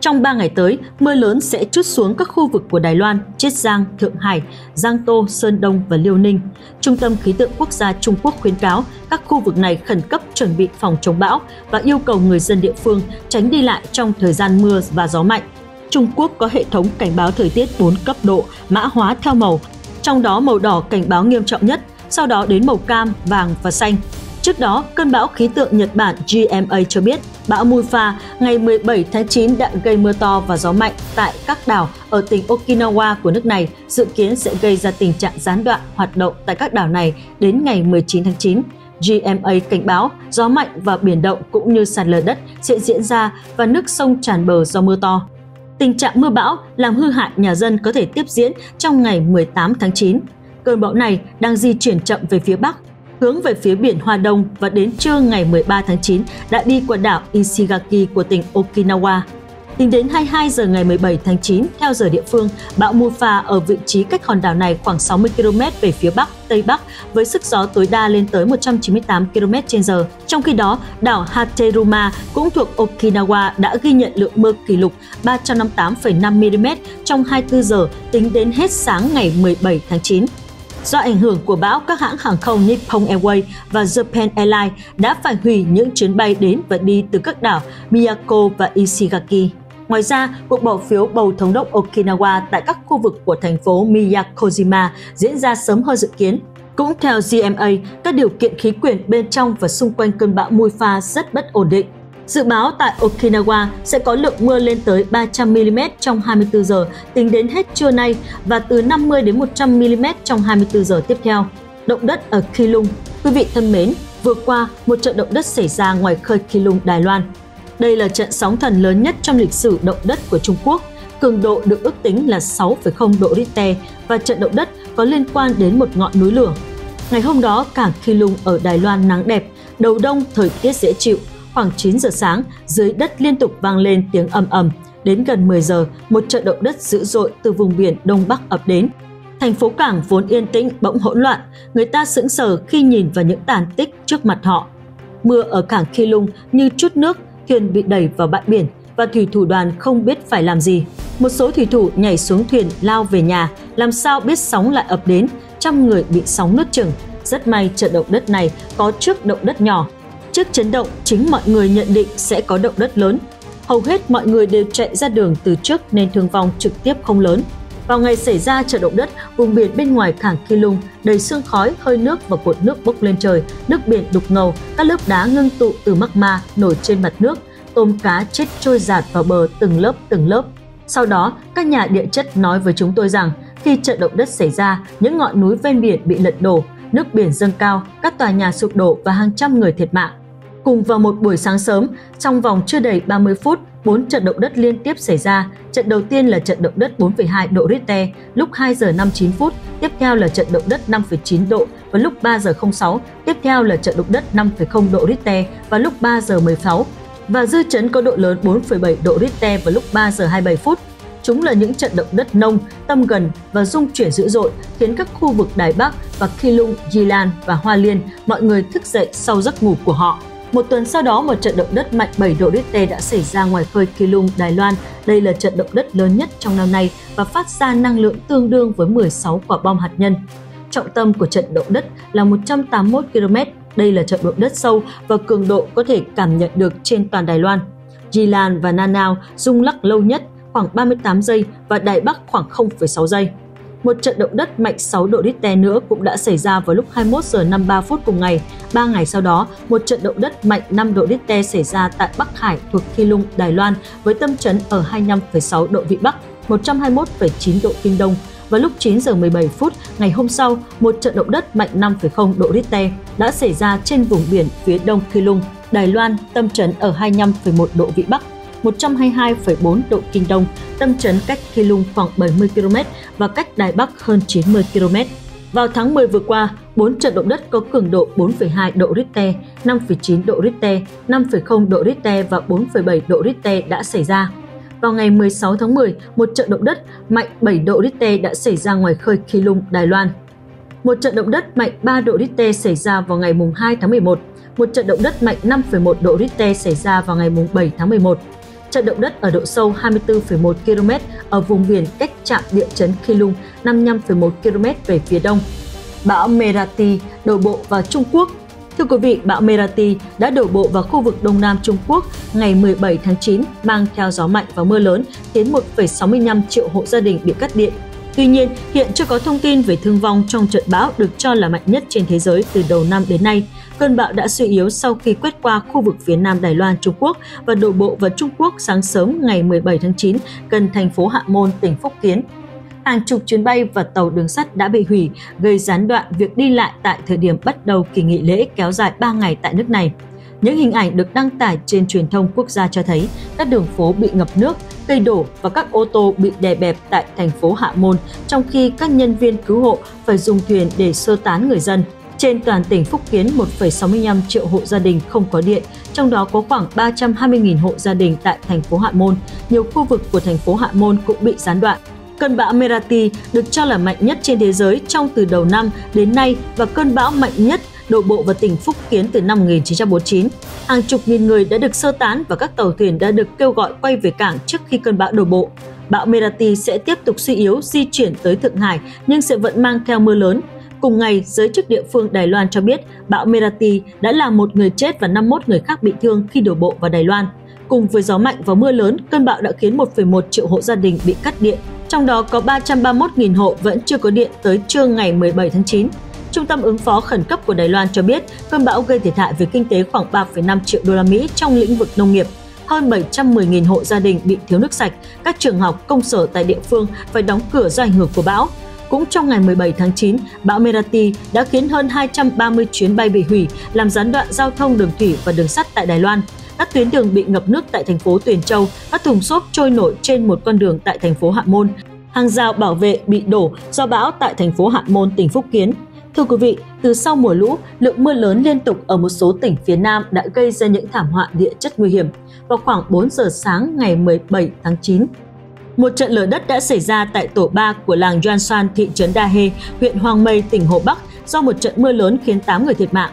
Trong ba ngày tới, mưa lớn sẽ trút xuống các khu vực của Đài Loan, Chiết Giang, Thượng Hải, Giang Tô, Sơn Đông và Liêu Ninh. Trung tâm Khí tượng Quốc gia Trung Quốc khuyến cáo các khu vực này khẩn cấp chuẩn bị phòng chống bão và yêu cầu người dân địa phương tránh đi lại trong thời gian mưa và gió mạnh. Trung Quốc có hệ thống cảnh báo thời tiết bốn cấp độ mã hóa theo màu, trong đó màu đỏ cảnh báo nghiêm trọng nhất, sau đó đến màu cam, vàng và xanh. Trước đó, cơn bão khí tượng Nhật Bản J M A cho biết bão Mufa ngày mười bảy tháng chín đã gây mưa to và gió mạnh tại các đảo ở tỉnh Okinawa của nước này, dự kiến sẽ gây ra tình trạng gián đoạn hoạt động tại các đảo này đến ngày mười chín tháng chín. J M A cảnh báo gió mạnh và biển động cũng như sạt lở đất sẽ diễn ra và nước sông tràn bờ do mưa to. Tình trạng mưa bão làm hư hại nhà dân có thể tiếp diễn trong ngày mười tám tháng chín. Cơn bão này đang di chuyển chậm về phía Bắc, hướng về phía biển Hoa Đông và đến trưa ngày mười ba tháng chín đã đi qua đảo Ishigaki của tỉnh Okinawa. Tính đến hai mươi hai giờ ngày mười bảy tháng chín, theo giờ địa phương, bão Mufa ở vị trí cách hòn đảo này khoảng sáu mươi ki lô mét về phía Bắc, Tây Bắc với sức gió tối đa lên tới một trăm chín mươi tám ki lô mét trên giờ. Trong khi đó, đảo Hateruma cũng thuộc Okinawa đã ghi nhận lượng mưa kỷ lục ba trăm năm mươi tám phẩy năm mi li mét trong hai mươi bốn giờ tính đến hết sáng ngày mười bảy tháng chín. Do ảnh hưởng của bão, các hãng hàng không Nippon Airways và Japan Airlines đã phải hủy những chuyến bay đến và đi từ các đảo Miyako và Ishigaki. Ngoài ra, cuộc bỏ phiếu bầu thống đốc Okinawa tại các khu vực của thành phố Miyakojima diễn ra sớm hơn dự kiến. Cũng theo J M A, các điều kiện khí quyển bên trong và xung quanh cơn bão Mufa rất bất ổn định. Dự báo tại Okinawa sẽ có lượng mưa lên tới ba trăm mi li mét trong hai mươi bốn giờ tính đến hết trưa nay và từ năm mươi đến một trăm mi li mét trong hai mươi bốn giờ tiếp theo. Động đất ở Keelung. Quý vị thân mến, vừa qua một trận động đất xảy ra ngoài khơi Keelung, Đài Loan. Đây là trận sóng thần lớn nhất trong lịch sử động đất của Trung Quốc. Cường độ được ước tính là sáu phẩy không độ Richter và trận động đất có liên quan đến một ngọn núi lửa. Ngày hôm đó, cảng Keelung ở Đài Loan nắng đẹp, đầu đông thời tiết dễ chịu. Khoảng chín giờ sáng, dưới đất liên tục vang lên tiếng ầm ầm. Đến gần mười giờ, một trận động đất dữ dội từ vùng biển Đông Bắc ập đến. Thành phố cảng vốn yên tĩnh bỗng hỗn loạn, người ta sững sờ khi nhìn vào những tàn tích trước mặt họ. Mưa ở cảng Keelung như trút nước, thuyền bị đẩy vào bãi biển và thủy thủ đoàn không biết phải làm gì. Một số thủy thủ nhảy xuống thuyền lao về nhà, làm sao biết sóng lại ập đến, trăm người bị sóng nuốt chửng. Rất may trận động đất này có trước động đất nhỏ. Trước chấn động, chính mọi người nhận định sẽ có động đất lớn. Hầu hết mọi người đều chạy ra đường từ trước nên thương vong trực tiếp không lớn. Vào ngày xảy ra trận động đất, vùng biển bên ngoài cảng Keelung đầy sương khói, hơi nước và cột nước bốc lên trời, nước biển đục ngầu, các lớp đá ngưng tụ từ magma nổi trên mặt nước, tôm cá chết trôi dạt vào bờ từng lớp từng lớp. Sau đó, các nhà địa chất nói với chúng tôi rằng khi trận động đất xảy ra, những ngọn núi ven biển bị lật đổ, nước biển dâng cao, các tòa nhà sụp đổ và hàng trăm người thiệt mạng. Cùng vào một buổi sáng sớm, trong vòng chưa đầy ba mươi phút, bốn trận động đất liên tiếp xảy ra. Trận đầu tiên là trận động đất bốn phẩy hai độ Richter lúc hai giờ năm mươi chín phút, tiếp theo là trận động đất năm phẩy chín độ vào lúc ba giờ không sáu, tiếp theo là trận động đất năm phẩy không độ Richter vào lúc ba giờ mười sáu và dư chấn có độ lớn bốn phẩy bảy độ Richter vào lúc ba giờ hai mươi bảy phút. Chúng là những trận động đất nông, tâm gần và rung chuyển dữ dội, khiến các khu vực Đài Bắc và Keelung, Di Lan và Hoa Liên mọi người thức dậy sau giấc ngủ của họ. Một tuần sau đó, một trận động đất mạnh bảy độ Richter đã xảy ra ngoài khơi Keelung, Đài Loan. Đây là trận động đất lớn nhất trong năm nay và phát ra năng lượng tương đương với mười sáu quả bom hạt nhân. Trọng tâm của trận động đất là một trăm tám mươi mốt ki lô mét. Đây là trận động đất sâu và cường độ có thể cảm nhận được trên toàn Đài Loan. Di Lan và Na Nao rung lắc lâu nhất, khoảng ba mươi tám giây, và Đài Bắc khoảng không phẩy sáu giây. Một trận động đất mạnh sáu độ Richter nữa cũng đã xảy ra vào lúc hai mươi mốt giờ năm mươi ba phút cùng ngày. Ba ngày sau đó, một trận động đất mạnh năm độ Richter xảy ra tại Bắc Hải thuộc Keelung, Đài Loan với tâm chấn ở hai mươi lăm phẩy sáu độ Vĩ Bắc, một trăm hai mươi mốt phẩy chín độ Kinh Đông. Vào lúc chín giờ mười bảy phút ngày hôm sau, một trận động đất mạnh năm phẩy không độ Richter đã xảy ra trên vùng biển phía đông Keelung, Đài Loan, tâm chấn ở hai mươi lăm phẩy một độ Vĩ Bắc, một trăm hai mươi hai phẩy bốn độ Kinh Đông, tâm chấn cách Keelung khoảng bảy mươi ki lô mét và cách Đài Bắc hơn chín mươi ki lô mét. Vào tháng mười vừa qua, bốn trận động đất có cường độ bốn phẩy hai độ Richter, năm phẩy chín độ Richter, năm phẩy không độ Richter và bốn phẩy bảy độ Richter đã xảy ra. Vào ngày mười sáu tháng mười, một trận động đất mạnh bảy độ Richter đã xảy ra ngoài khơi Keelung, Đài Loan. Một trận động đất mạnh ba độ Richter xảy ra vào ngày hai tháng mười một. Một trận động đất mạnh năm phẩy một độ Richter xảy ra vào ngày bảy tháng mười một. Trận động đất ở độ sâu hai mươi tư phẩy một ki lô mét ở vùng biển cách trạm địa chấn Keelung năm mươi lăm phẩy một ki lô mét về phía đông. Bão Meranti đổ bộ vào Trung Quốc. Thưa quý vị, bão Meranti đã đổ bộ vào khu vực Đông Nam Trung Quốc ngày mười bảy tháng chín, mang theo gió mạnh và mưa lớn, khiến một phẩy sáu mươi lăm triệu hộ gia đình bị cắt điện. Tuy nhiên, hiện chưa có thông tin về thương vong trong trận bão được cho là mạnh nhất trên thế giới từ đầu năm đến nay. Cơn bão đã suy yếu sau khi quét qua khu vực phía nam Đài Loan, Trung Quốc và đổ bộ vào Trung Quốc sáng sớm ngày mười bảy tháng chín gần thành phố Hạ Môn, tỉnh Phúc Kiến. Hàng chục chuyến bay và tàu đường sắt đã bị hủy, gây gián đoạn việc đi lại tại thời điểm bắt đầu kỳ nghỉ lễ kéo dài ba ngày tại nước này. Những hình ảnh được đăng tải trên truyền thông quốc gia cho thấy các đường phố bị ngập nước, cây đổ và các ô tô bị đè bẹp tại thành phố Hạ Môn, trong khi các nhân viên cứu hộ phải dùng thuyền để sơ tán người dân. Trên toàn tỉnh Phúc Kiến, một phẩy sáu mươi lăm triệu hộ gia đình không có điện, trong đó có khoảng ba trăm hai mươi nghìn hộ gia đình tại thành phố Hạ Môn. Nhiều khu vực của thành phố Hạ Môn cũng bị gián đoạn. Cơn bão Meranti được cho là mạnh nhất trên thế giới trong từ đầu năm đến nay và cơn bão mạnh nhất đổ bộ vào tỉnh Phúc Kiến từ năm một nghìn chín trăm bốn mươi chín. Hàng chục nghìn người đã được sơ tán và các tàu thuyền đã được kêu gọi quay về cảng trước khi cơn bão đổ bộ. Bão Meranti sẽ tiếp tục suy yếu, di chuyển tới Thượng Hải nhưng sẽ vẫn mang theo mưa lớn. Cùng ngày, giới chức địa phương Đài Loan cho biết bão Meranti đã làm một người chết và năm mươi mốt người khác bị thương khi đổ bộ vào Đài Loan. Cùng với gió mạnh và mưa lớn, cơn bão đã khiến một phẩy một triệu hộ gia đình bị cắt điện, trong đó có ba trăm ba mươi mốt nghìn hộ vẫn chưa có điện tới trưa ngày mười bảy tháng chín. Trung tâm ứng phó khẩn cấp của Đài Loan cho biết cơn bão gây thiệt hại về kinh tế khoảng ba phẩy năm triệu đô la Mỹ trong lĩnh vực nông nghiệp. Hơn bảy trăm mười nghìn hộ gia đình bị thiếu nước sạch, các trường học, công sở tại địa phương phải đóng cửa do ảnh hưởng của bão. Cũng trong ngày mười bảy tháng chín, bão Meranti đã khiến hơn hai trăm ba mươi chuyến bay bị hủy, làm gián đoạn giao thông đường thủy và đường sắt tại Đài Loan. Các tuyến đường bị ngập nước tại thành phố Tuyền Châu, các thùng xốp trôi nổi trên một con đường tại thành phố Hạ Môn. Hàng rào bảo vệ bị đổ do bão tại thành phố Hạ Môn, tỉnh Phúc Kiến. Thưa quý vị, từ sau mùa lũ, lượng mưa lớn liên tục ở một số tỉnh phía Nam đã gây ra những thảm họa địa chất nguy hiểm. Vào khoảng bốn giờ sáng ngày mười bảy tháng chín, một trận lở đất đã xảy ra tại tổ ba của làng Yuanshan, thị trấn Đa Hê, huyện Hoàng Mây, tỉnh Hồ Bắc do một trận mưa lớn khiến tám người thiệt mạng.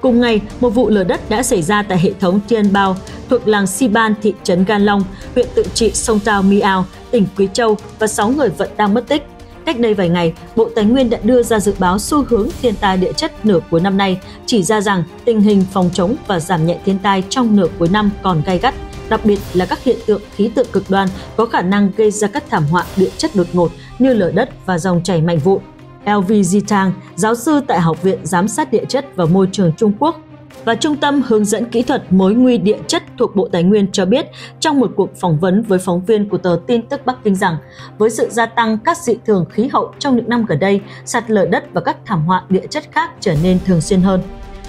Cùng ngày, một vụ lở đất đã xảy ra tại hệ thống Thiên Bao thuộc làng Siban, thị trấn Gan Long, huyện tự trị Sông Tao Miao, tỉnh Quý Châu và sáu người vẫn đang mất tích. Cách đây vài ngày, Bộ Tài nguyên đã đưa ra dự báo xu hướng thiên tai địa chất nửa cuối năm nay, chỉ ra rằng tình hình phòng chống và giảm nhẹ thiên tai trong nửa cuối năm còn gay gắt, đặc biệt là các hiện tượng khí tượng cực đoan có khả năng gây ra các thảm họa địa chất đột ngột như lở đất và dòng chảy mạnh vụn. L V Zitang, giáo sư tại Học viện Giám sát Địa chất và Môi trường Trung Quốc và Trung tâm Hướng dẫn Kỹ thuật Mối nguy địa chất thuộc Bộ Tài nguyên cho biết trong một cuộc phỏng vấn với phóng viên của tờ Tin tức Bắc Kinh rằng với sự gia tăng các dị thường khí hậu trong những năm gần đây, sạt lở đất và các thảm họa địa chất khác trở nên thường xuyên hơn.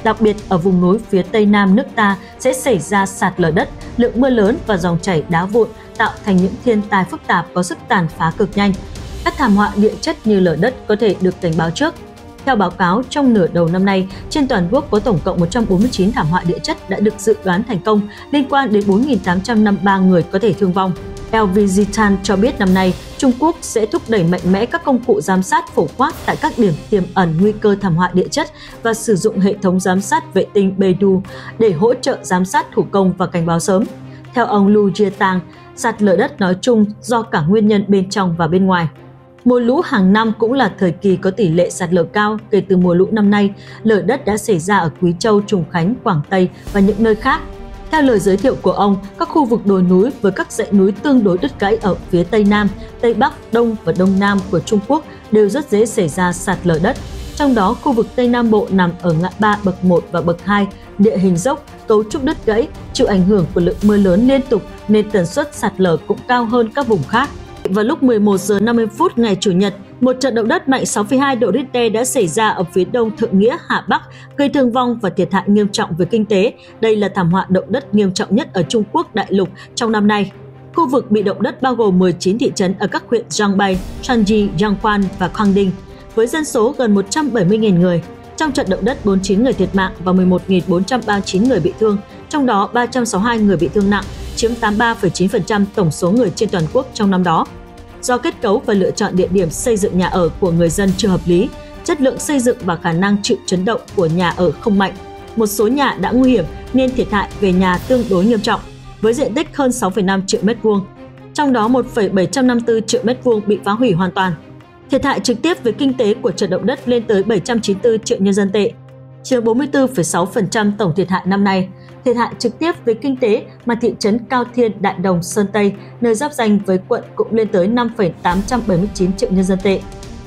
Đặc biệt, ở vùng núi phía Tây Nam nước ta sẽ xảy ra sạt lở đất, lượng mưa lớn và dòng chảy đá vụn tạo thành những thiên tai phức tạp có sức tàn phá cực nhanh. Các thảm họa địa chất như lở đất có thể được cảnh báo trước. Theo báo cáo, trong nửa đầu năm nay, trên toàn quốc có tổng cộng một trăm bốn mươi chín thảm họa địa chất đã được dự đoán thành công, liên quan đến bốn nghìn tám trăm năm mươi ba người có thể thương vong. L V G Tan cho biết năm nay, Trung Quốc sẽ thúc đẩy mạnh mẽ các công cụ giám sát phổ quát tại các điểm tiềm ẩn nguy cơ thảm họa địa chất và sử dụng hệ thống giám sát vệ tinh Beidou để hỗ trợ giám sát thủ công và cảnh báo sớm. Theo ông Lu Jietang, sạt lở đất nói chung do cả nguyên nhân bên trong và bên ngoài. Mùa lũ hàng năm cũng là thời kỳ có tỷ lệ sạt lở cao kể từ mùa lũ năm nay. Lở đất đã xảy ra ở Quý Châu, Trùng Khánh, Quảng Tây và những nơi khác. Theo lời giới thiệu của ông, các khu vực đồi núi với các dãy núi tương đối đứt gãy ở phía Tây Nam, Tây Bắc, Đông và Đông Nam của Trung Quốc đều rất dễ xảy ra sạt lở đất. Trong đó, khu vực Tây Nam Bộ nằm ở ngã ba bậc một và bậc hai, địa hình dốc, cấu trúc đứt gãy, chịu ảnh hưởng của lượng mưa lớn liên tục nên tần suất sạt lở cũng cao hơn các vùng khác. Vào lúc mười một giờ năm mươi phút ngày Chủ nhật, một trận động đất mạnh sáu phẩy hai độ Richter đã xảy ra ở phía đông Thượng Nghĩa, Hà Bắc, gây thương vong và thiệt hại nghiêm trọng về kinh tế. Đây là thảm họa động đất nghiêm trọng nhất ở Trung Quốc đại lục trong năm nay. Khu vực bị động đất bao gồm mười chín thị trấn ở các huyện Jiangbai, Shanji, Jiangquan và Guangding, với dân số gần một trăm bảy mươi nghìn người. Trong trận động đất, bốn mươi chín người thiệt mạng và mười một nghìn bốn trăm ba mươi chín người bị thương, trong đó ba trăm sáu mươi hai người bị thương nặng, chiếm tám mươi ba phẩy chín phần trăm tổng số người trên toàn quốc trong năm đó. Do kết cấu và lựa chọn địa điểm xây dựng nhà ở của người dân chưa hợp lý, chất lượng xây dựng và khả năng chịu chấn động của nhà ở không mạnh, một số nhà đã nguy hiểm nên thiệt hại về nhà tương đối nghiêm trọng, với diện tích hơn sáu phẩy năm triệu mét vuông, trong đó một phẩy bảy trăm năm mươi tư triệu mét vuông bị phá hủy hoàn toàn. Thiệt hại trực tiếp về kinh tế của trận động đất lên tới bảy trăm chín mươi tư triệu nhân dân tệ, chiếm bốn mươi tư phẩy sáu phần trăm tổng thiệt hại năm nay. Thiệt hại trực tiếp về kinh tế mà thị trấn Cao Thiên, Đại Đồng, Sơn Tây, nơi giáp ranh với quận cũng lên tới năm phẩy tám trăm bảy mươi chín triệu nhân dân tệ.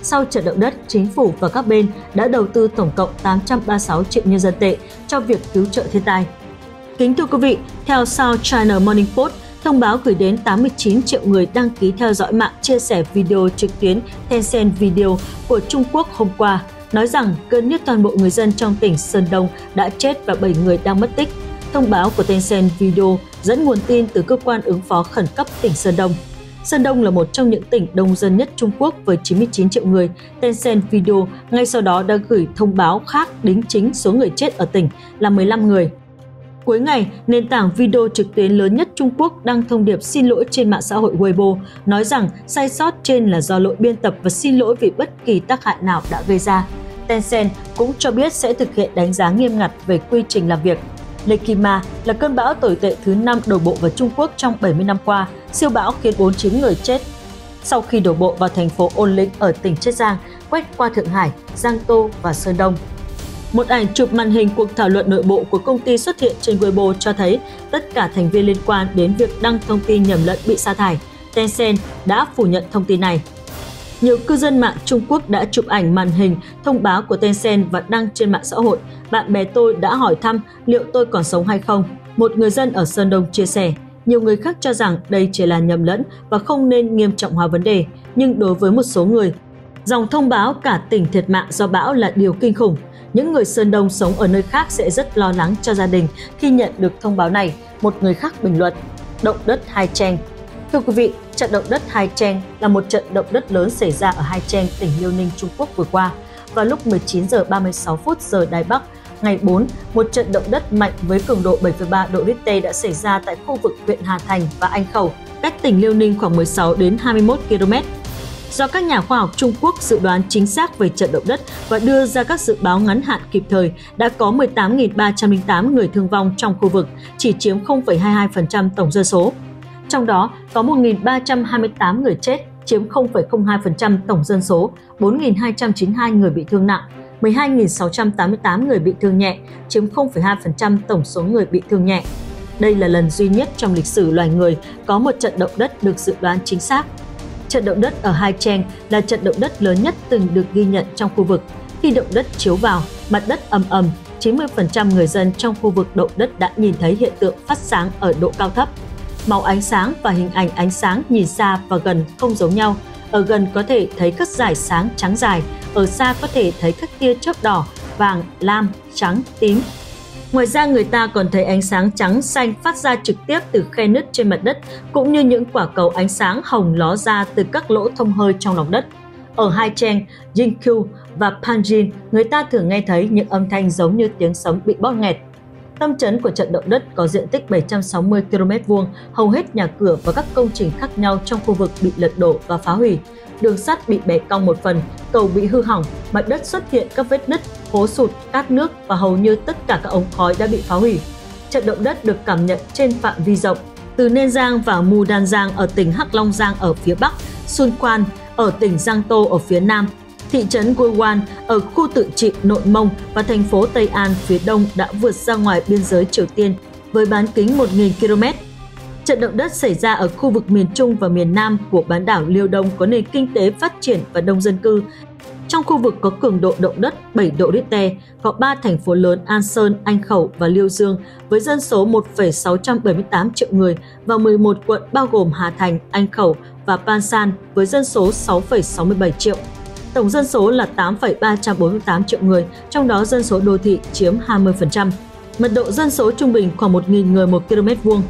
Sau trận động đất, chính phủ và các bên đã đầu tư tổng cộng tám trăm ba mươi sáu triệu nhân dân tệ cho việc cứu trợ thiên tai. Kính thưa quý vị, theo South China Morning Post, thông báo gửi đến tám mươi chín triệu người đăng ký theo dõi mạng chia sẻ video trực tuyến Tencent Video của Trung Quốc hôm qua, nói rằng gần như toàn bộ người dân trong tỉnh Sơn Đông đã chết và bảy người đang mất tích. Thông báo của Tencent Video dẫn nguồn tin từ cơ quan ứng phó khẩn cấp tỉnh Sơn Đông. Sơn Đông là một trong những tỉnh đông dân nhất Trung Quốc với chín mươi chín triệu người. Tencent Video ngay sau đó đã gửi thông báo khác đính chính số người chết ở tỉnh là mười lăm người. Cuối ngày, nền tảng video trực tuyến lớn nhất Trung Quốc đăng thông điệp xin lỗi trên mạng xã hội Weibo, nói rằng sai sót trên là do lỗi biên tập và xin lỗi vì bất kỳ tác hại nào đã gây ra. Tencent cũng cho biết sẽ thực hiện đánh giá nghiêm ngặt về quy trình làm việc. Lekima là cơn bão tồi tệ thứ năm đổ bộ vào Trung Quốc trong bảy mươi năm qua, siêu bão khiến bốn mươi chín người chết. Sau khi đổ bộ vào thành phố Ôn Lĩnh ở tỉnh Chiết Giang, quét qua Thượng Hải, Giang Tô và Sơn Đông. Một ảnh chụp màn hình cuộc thảo luận nội bộ của công ty xuất hiện trên Weibo cho thấy tất cả thành viên liên quan đến việc đăng thông tin nhầm lẫn bị sa thải. Tencent đã phủ nhận thông tin này. Nhiều cư dân mạng Trung Quốc đã chụp ảnh màn hình thông báo của Tencent và đăng trên mạng xã hội. Bạn bè tôi đã hỏi thăm liệu tôi còn sống hay không, một người dân ở Sơn Đông chia sẻ. Nhiều người khác cho rằng đây chỉ là nhầm lẫn và không nên nghiêm trọng hóa vấn đề, nhưng đối với một số người, dòng thông báo cả tỉnh thiệt mạng do bão là điều kinh khủng. Những người Sơn Đông sống ở nơi khác sẽ rất lo lắng cho gia đình khi nhận được thông báo này, một người khác bình luận. Động đất Hai Cheng. Thưa quý vị, trận động đất Hai Cheng là một trận động đất lớn xảy ra ở Hai Cheng, tỉnh Liêu Ninh, Trung Quốc vừa qua. Vào lúc mười chín giờ ba mươi sáu phút giờ Đài Bắc, ngày bốn, một trận động đất mạnh với cường độ bảy phẩy ba độ Richter đã xảy ra tại khu vực huyện Hà Thành và Anh Khẩu, cách tỉnh Liêu Ninh khoảng mười sáu đến hai mươi mốt ki lô mét. Do các nhà khoa học Trung Quốc dự đoán chính xác về trận động đất và đưa ra các dự báo ngắn hạn kịp thời, đã có mười tám nghìn ba trăm lẻ tám người thương vong trong khu vực, chỉ chiếm không phẩy hai mươi hai phần trăm tổng dân số. Trong đó có một nghìn ba trăm hai mươi tám người chết, chiếm không phẩy không hai phần trăm tổng dân số, bốn nghìn hai trăm chín mươi hai người bị thương nặng, mười hai nghìn sáu trăm tám mươi tám người bị thương nhẹ, chiếm không phẩy hai phần trăm tổng số người bị thương nhẹ. Đây là lần duy nhất trong lịch sử loài người có một trận động đất được dự đoán chính xác. Trận động đất ở Hai Cheng là trận động đất lớn nhất từng được ghi nhận trong khu vực. Khi động đất chiếu vào, mặt đất ầm ầm, chín mươi phần trăm người dân trong khu vực động đất đã nhìn thấy hiện tượng phát sáng ở độ cao thấp. Màu ánh sáng và hình ảnh ánh sáng nhìn xa và gần không giống nhau. Ở gần có thể thấy các dải sáng trắng dài, ở xa có thể thấy các tia chớp đỏ, vàng, lam, trắng, tím. Ngoài ra, người ta còn thấy ánh sáng trắng xanh phát ra trực tiếp từ khe nứt trên mặt đất, cũng như những quả cầu ánh sáng hồng ló ra từ các lỗ thông hơi trong lòng đất. Ở Hai Cheng, Jinkyu và Panjin, người ta thường nghe thấy những âm thanh giống như tiếng sấm bị bóp nghẹt. Tâm trấn của trận động đất có diện tích bảy trăm sáu mươi ki lô mét vuông, hầu hết nhà cửa và các công trình khác nhau trong khu vực bị lật đổ và phá hủy. Đường sắt bị bẻ cong một phần, cầu bị hư hỏng, mặt đất xuất hiện các vết nứt, hố sụt, cát nước và hầu như tất cả các ống khói đã bị phá hủy. Trận động đất được cảm nhận trên phạm vi rộng, từ Nên Giang và Mu Dan Giang ở tỉnh Hắc Long Giang ở phía Bắc, Sun Quan ở tỉnh Giang Tô ở phía Nam, thị trấn Guowan ở khu tự trị Nội Mông và thành phố Tây An phía Đông đã vượt ra ngoài biên giới Triều Tiên với bán kính một nghìn ki lô mét. Trận động đất xảy ra ở khu vực miền Trung và miền Nam của bán đảo Liêu Đông có nền kinh tế phát triển và đông dân cư. Trong khu vực có cường độ động đất bảy độ Richter, có ba thành phố lớn An Sơn, Anh Khẩu và Liêu Dương với dân số một phẩy sáu bảy tám triệu người và mười một quận bao gồm Hà Thành, Anh Khẩu và Pansan với dân số sáu phẩy sáu bảy triệu. Tổng dân số là tám phẩy ba bốn tám triệu người, trong đó dân số đô thị chiếm hai mươi phần trăm. Mật độ dân số trung bình khoảng một nghìn người một ki lô mét vuông.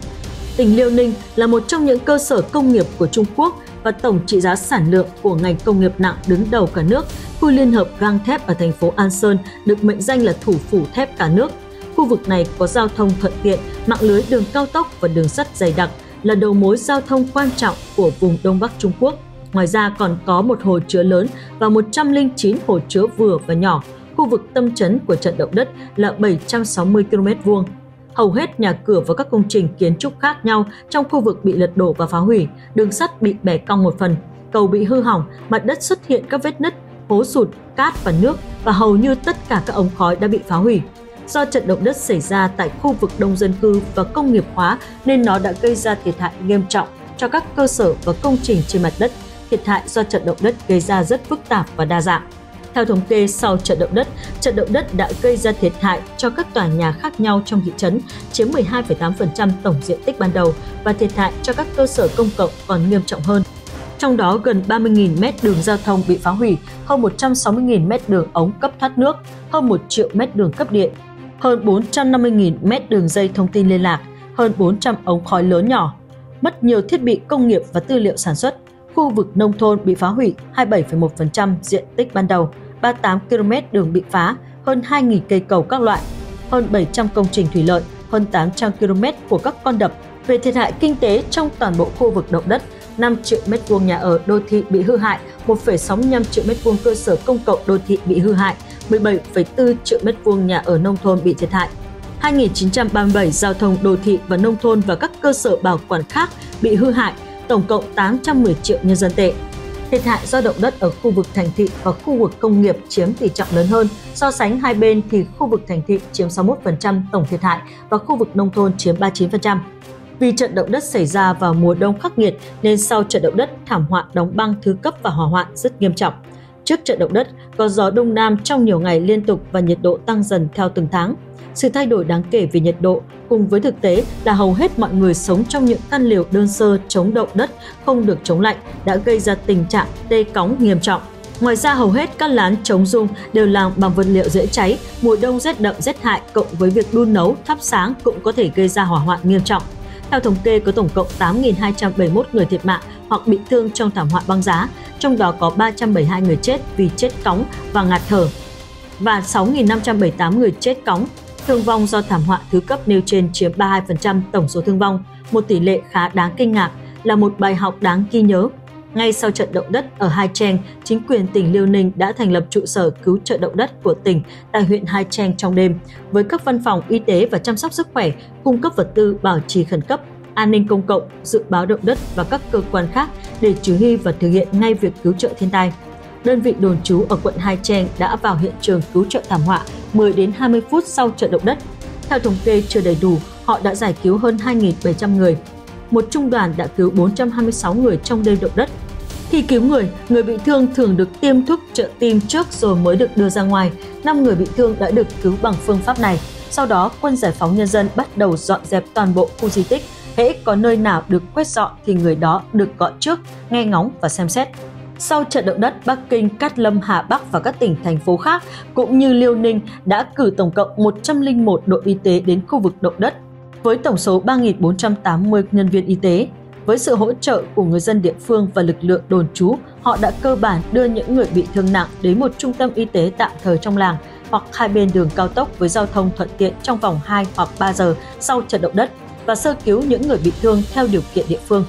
Tỉnh Liêu Ninh là một trong những cơ sở công nghiệp của Trung Quốc và tổng trị giá sản lượng của ngành công nghiệp nặng đứng đầu cả nước. Khu liên hợp gang thép ở thành phố An Sơn được mệnh danh là thủ phủ thép cả nước. Khu vực này có giao thông thuận tiện, mạng lưới đường cao tốc và đường sắt dày đặc, là đầu mối giao thông quan trọng của vùng Đông Bắc Trung Quốc. Ngoài ra còn có một hồ chứa lớn và một trăm lẻ chín hồ chứa vừa và nhỏ. Khu vực tâm trấn của trận động đất là bảy trăm sáu mươi ki lô mét vuông. Hầu hết nhà cửa và các công trình kiến trúc khác nhau trong khu vực bị lật đổ và phá hủy, đường sắt bị bẻ cong một phần, cầu bị hư hỏng, mặt đất xuất hiện các vết nứt, hố sụt, cát và nước và hầu như tất cả các ống khói đã bị phá hủy. Do trận động đất xảy ra tại khu vực đông dân cư và công nghiệp hóa nên nó đã gây ra thiệt hại nghiêm trọng cho các cơ sở và công trình trên mặt đất. Thiệt hại do trận động đất gây ra rất phức tạp và đa dạng. Theo thống kê sau trận động đất, trận động đất đã gây ra thiệt hại cho các tòa nhà khác nhau trong thị trấn, chiếm mười hai phẩy tám phần trăm tổng diện tích ban đầu và thiệt hại cho các cơ sở công cộng còn nghiêm trọng hơn. Trong đó gần ba mươi nghìn mét đường giao thông bị phá hủy, hơn một trăm sáu mươi nghìn mét đường ống cấp thoát nước, hơn một triệu mét đường cấp điện, hơn bốn trăm năm mươi nghìn mét đường dây thông tin liên lạc, hơn bốn trăm ống khói lớn nhỏ, mất nhiều thiết bị công nghiệp và tư liệu sản xuất. Khu vực nông thôn bị phá hủy hai mươi bảy phẩy một phần trăm diện tích ban đầu, ba mươi tám ki lô mét đường bị phá, hơn hai nghìn cây cầu các loại, hơn bảy trăm công trình thủy lợi, hơn tám trăm ki lô mét của các con đập. Về thiệt hại kinh tế trong toàn bộ khu vực động đất, năm triệu mét vuông nhà ở đô thị bị hư hại, một phẩy sáu mươi lăm triệu mét vuông cơ sở công cộng đô thị bị hư hại, mười bảy phẩy bốn triệu mét vuông nhà ở nông thôn bị thiệt hại. hai nghìn chín trăm ba mươi bảy giao thông đô thị và nông thôn và các cơ sở bảo quản khác bị hư hại, tổng cộng tám trăm mười triệu nhân dân tệ. Thiệt hại do động đất ở khu vực thành thị và khu vực công nghiệp chiếm tỷ trọng lớn hơn. So sánh hai bên thì khu vực thành thị chiếm sáu mươi mốt phần trăm tổng thiệt hại và khu vực nông thôn chiếm ba mươi chín phần trăm. Vì trận động đất xảy ra vào mùa đông khắc nghiệt nên sau trận động đất, thảm họa đóng băng thứ cấp và hỏa hoạn rất nghiêm trọng. Trước trận động đất, có gió đông nam trong nhiều ngày liên tục và nhiệt độ tăng dần theo từng tháng. Sự thay đổi đáng kể về nhiệt độ cùng với thực tế là hầu hết mọi người sống trong những căn lều đơn sơ chống động đất không được chống lạnh đã gây ra tình trạng tê cóng nghiêm trọng. Ngoài ra, hầu hết các lán chống rung đều làm bằng vật liệu dễ cháy, mùa đông rét đậm rét hại cộng với việc đun nấu, thắp sáng cũng có thể gây ra hỏa hoạn nghiêm trọng. Theo thống kê, có tổng cộng tám nghìn hai trăm bảy mươi mốt người thiệt mạng hoặc bị thương trong thảm họa băng giá, trong đó có ba trăm bảy mươi hai người chết vì chết cóng và ngạt thở và sáu nghìn năm trăm bảy mươi tám người chết cóng. Thương vong do thảm họa thứ cấp nêu trên chiếm ba mươi hai phần trăm tổng số thương vong, một tỷ lệ khá đáng kinh ngạc, là một bài học đáng ghi nhớ. Ngay sau trận động đất ở Hai Cheng, chính quyền tỉnh Liêu Ninh đã thành lập trụ sở cứu trợ động đất của tỉnh tại huyện Hai Cheng trong đêm, với các văn phòng y tế và chăm sóc sức khỏe, cung cấp vật tư bảo trì khẩn cấp, an ninh công cộng, dự báo động đất và các cơ quan khác để chỉ huy và thực hiện ngay việc cứu trợ thiên tai. Đơn vị đồn trú ở quận Hai Cheng đã vào hiện trường cứu trợ thảm họa mười đến hai mươi phút sau trận động đất. Theo thống kê chưa đầy đủ, họ đã giải cứu hơn hai nghìn bảy trăm người. Một trung đoàn đã cứu bốn trăm hai mươi sáu người trong đêm động đất. Khi cứu người, người bị thương thường được tiêm thuốc trợ tim trước rồi mới được đưa ra ngoài. năm người bị thương đã được cứu bằng phương pháp này. Sau đó, quân Giải phóng Nhân dân bắt đầu dọn dẹp toàn bộ khu di tích. Hễ có nơi nào được quét dọn thì người đó được gọi trước, nghe ngóng và xem xét. Sau trận động đất, Bắc Kinh, Cát Lâm, Hà Bắc và các tỉnh, thành phố khác cũng như Liêu Ninh đã cử tổng cộng một trăm lẻ một đội y tế đến khu vực động đất, với tổng số ba nghìn bốn trăm tám mươi nhân viên y tế. Với sự hỗ trợ của người dân địa phương và lực lượng đồn trú, họ đã cơ bản đưa những người bị thương nặng đến một trung tâm y tế tạm thời trong làng hoặc hai bên đường cao tốc với giao thông thuận tiện trong vòng hai hoặc ba giờ sau trận động đất và sơ cứu những người bị thương theo điều kiện địa phương.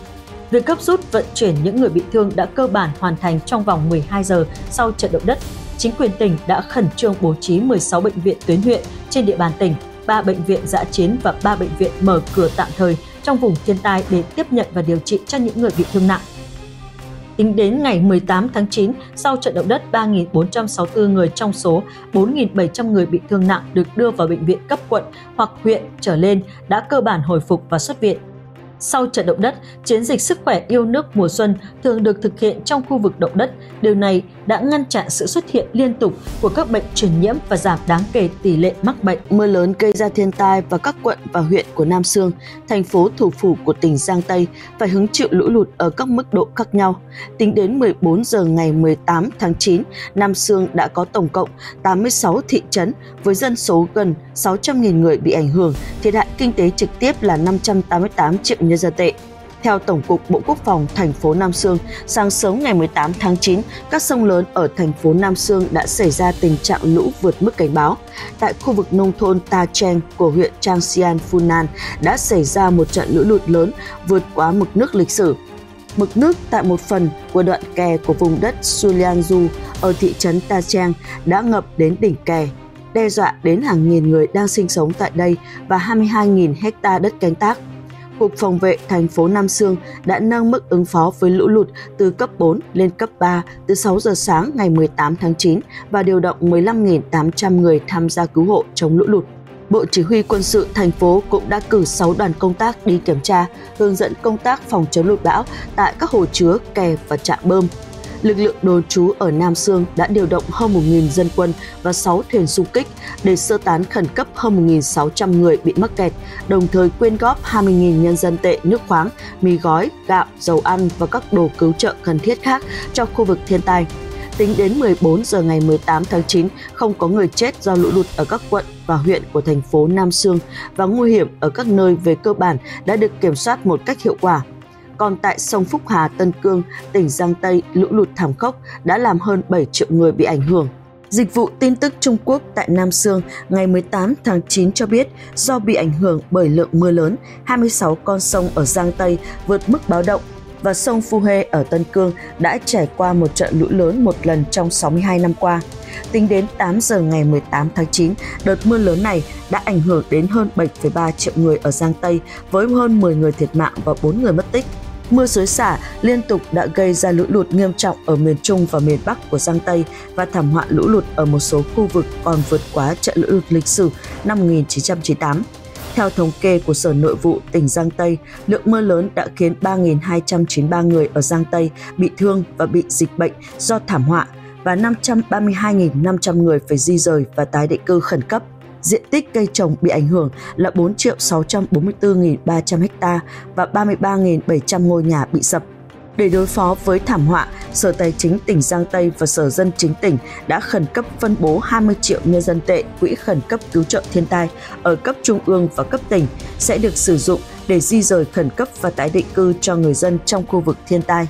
Việc gấp rút vận chuyển những người bị thương đã cơ bản hoàn thành trong vòng mười hai giờ sau trận động đất. Chính quyền tỉnh đã khẩn trương bố trí mười sáu bệnh viện tuyến huyện trên địa bàn tỉnh, ba bệnh viện dã chiến và ba bệnh viện mở cửa tạm thời trong vùng thiên tai để tiếp nhận và điều trị cho những người bị thương nặng. Tính đến ngày mười tám tháng chín, sau trận động đất, ba nghìn bốn trăm sáu mươi tư người trong số bốn nghìn bảy trăm người bị thương nặng được đưa vào bệnh viện cấp quận hoặc huyện trở lên đã cơ bản hồi phục và xuất viện. Sau trận động đất, chiến dịch sức khỏe yêu nước mùa xuân thường được thực hiện trong khu vực động đất. Điều này đã ngăn chặn sự xuất hiện liên tục của các bệnh truyền nhiễm và giảm đáng kể tỷ lệ mắc bệnh. Mưa lớn gây ra thiên tai và các quận và huyện của Nam Xương, thành phố thủ phủ của tỉnh Giang Tây phải hứng chịu lũ lụt ở các mức độ khác nhau. Tính đến mười bốn giờ ngày mười tám tháng chín, Nam Xương đã có tổng cộng tám mươi sáu thị trấn với dân số gần sáu trăm nghìn người bị ảnh hưởng, thiệt hại kinh tế trực tiếp là năm trăm tám mươi tám triệu nhân dân tệ. Theo Tổng cục Bộ Quốc phòng thành phố Nam Xương, sáng sớm ngày mười tám tháng chín, các sông lớn ở thành phố Nam Xương đã xảy ra tình trạng lũ vượt mức cảnh báo. Tại khu vực nông thôn Ta Cheng của huyện Chang Xian, Funan đã xảy ra một trận lũ lụt lớn vượt quá mực nước lịch sử. Mực nước tại một phần của đoạn kè của vùng đất Suliangju ở thị trấn Ta Cheng đã ngập đến đỉnh kè, đe dọa đến hàng nghìn người đang sinh sống tại đây và hai mươi hai nghìn hecta đất canh tác. Cục Phòng vệ thành phố Nam Xương đã nâng mức ứng phó với lũ lụt từ cấp bốn lên cấp ba từ sáu giờ sáng ngày mười tám tháng chín và điều động mười lăm nghìn tám trăm người tham gia cứu hộ chống lũ lụt. Bộ Chỉ huy Quân sự thành phố cũng đã cử sáu đoàn công tác đi kiểm tra, hướng dẫn công tác phòng chống lụt bão tại các hồ chứa, kè và trạm bơm. Lực lượng đồn trú ở Nam Xương đã điều động hơn một nghìn dân quân và sáu thuyền xung kích để sơ tán khẩn cấp hơn một nghìn sáu trăm người bị mắc kẹt, đồng thời quyên góp hai mươi nghìn nhân dân tệ nước khoáng, mì gói, gạo, dầu ăn và các đồ cứu trợ cần thiết khác cho khu vực thiên tai. Tính đến mười bốn giờ ngày mười tám tháng chín, không có người chết do lũ lụt ở các quận và huyện của thành phố Nam Xương và nguy hiểm ở các nơi về cơ bản đã được kiểm soát một cách hiệu quả. Còn tại sông Phúc Hà, Tân Cương, tỉnh Giang Tây, lũ lụt thảm khốc đã làm hơn bảy triệu người bị ảnh hưởng. Dịch vụ tin tức Trung Quốc tại Nam Xương ngày mười tám tháng chín cho biết do bị ảnh hưởng bởi lượng mưa lớn, hai mươi sáu con sông ở Giang Tây vượt mức báo động và sông Phu Hê ở Tân Cương đã trải qua một trận lũ lớn một lần trong sáu mươi hai năm qua. Tính đến tám giờ ngày mười tám tháng chín, đợt mưa lớn này đã ảnh hưởng đến hơn bảy phẩy ba triệu người ở Giang Tây với hơn mười người thiệt mạng và bốn người mất tích. Mưa xối xả liên tục đã gây ra lũ lụt nghiêm trọng ở miền Trung và miền Bắc của Giang Tây và thảm họa lũ lụt ở một số khu vực còn vượt quá trận lũ lụt lịch sử năm một nghìn chín trăm chín mươi tám. Theo thống kê của Sở Nội vụ tỉnh Giang Tây, lượng mưa lớn đã khiến ba nghìn hai trăm chín mươi ba người ở Giang Tây bị thương và bị dịch bệnh do thảm họa và năm trăm ba mươi hai nghìn năm trăm người phải di rời và tái định cư khẩn cấp. Diện tích cây trồng bị ảnh hưởng là bốn triệu sáu trăm bốn mươi tư nghìn ba trăm ha và ba mươi ba nghìn bảy trăm ngôi nhà bị sập. Để đối phó với thảm họa, Sở Tài chính tỉnh Giang Tây và Sở Dân chính tỉnh đã khẩn cấp phân bố hai mươi triệu nhân dân tệ quỹ khẩn cấp cứu trợ thiên tai ở cấp trung ương và cấp tỉnh sẽ được sử dụng để di rời khẩn cấp và tái định cư cho người dân trong khu vực thiên tai,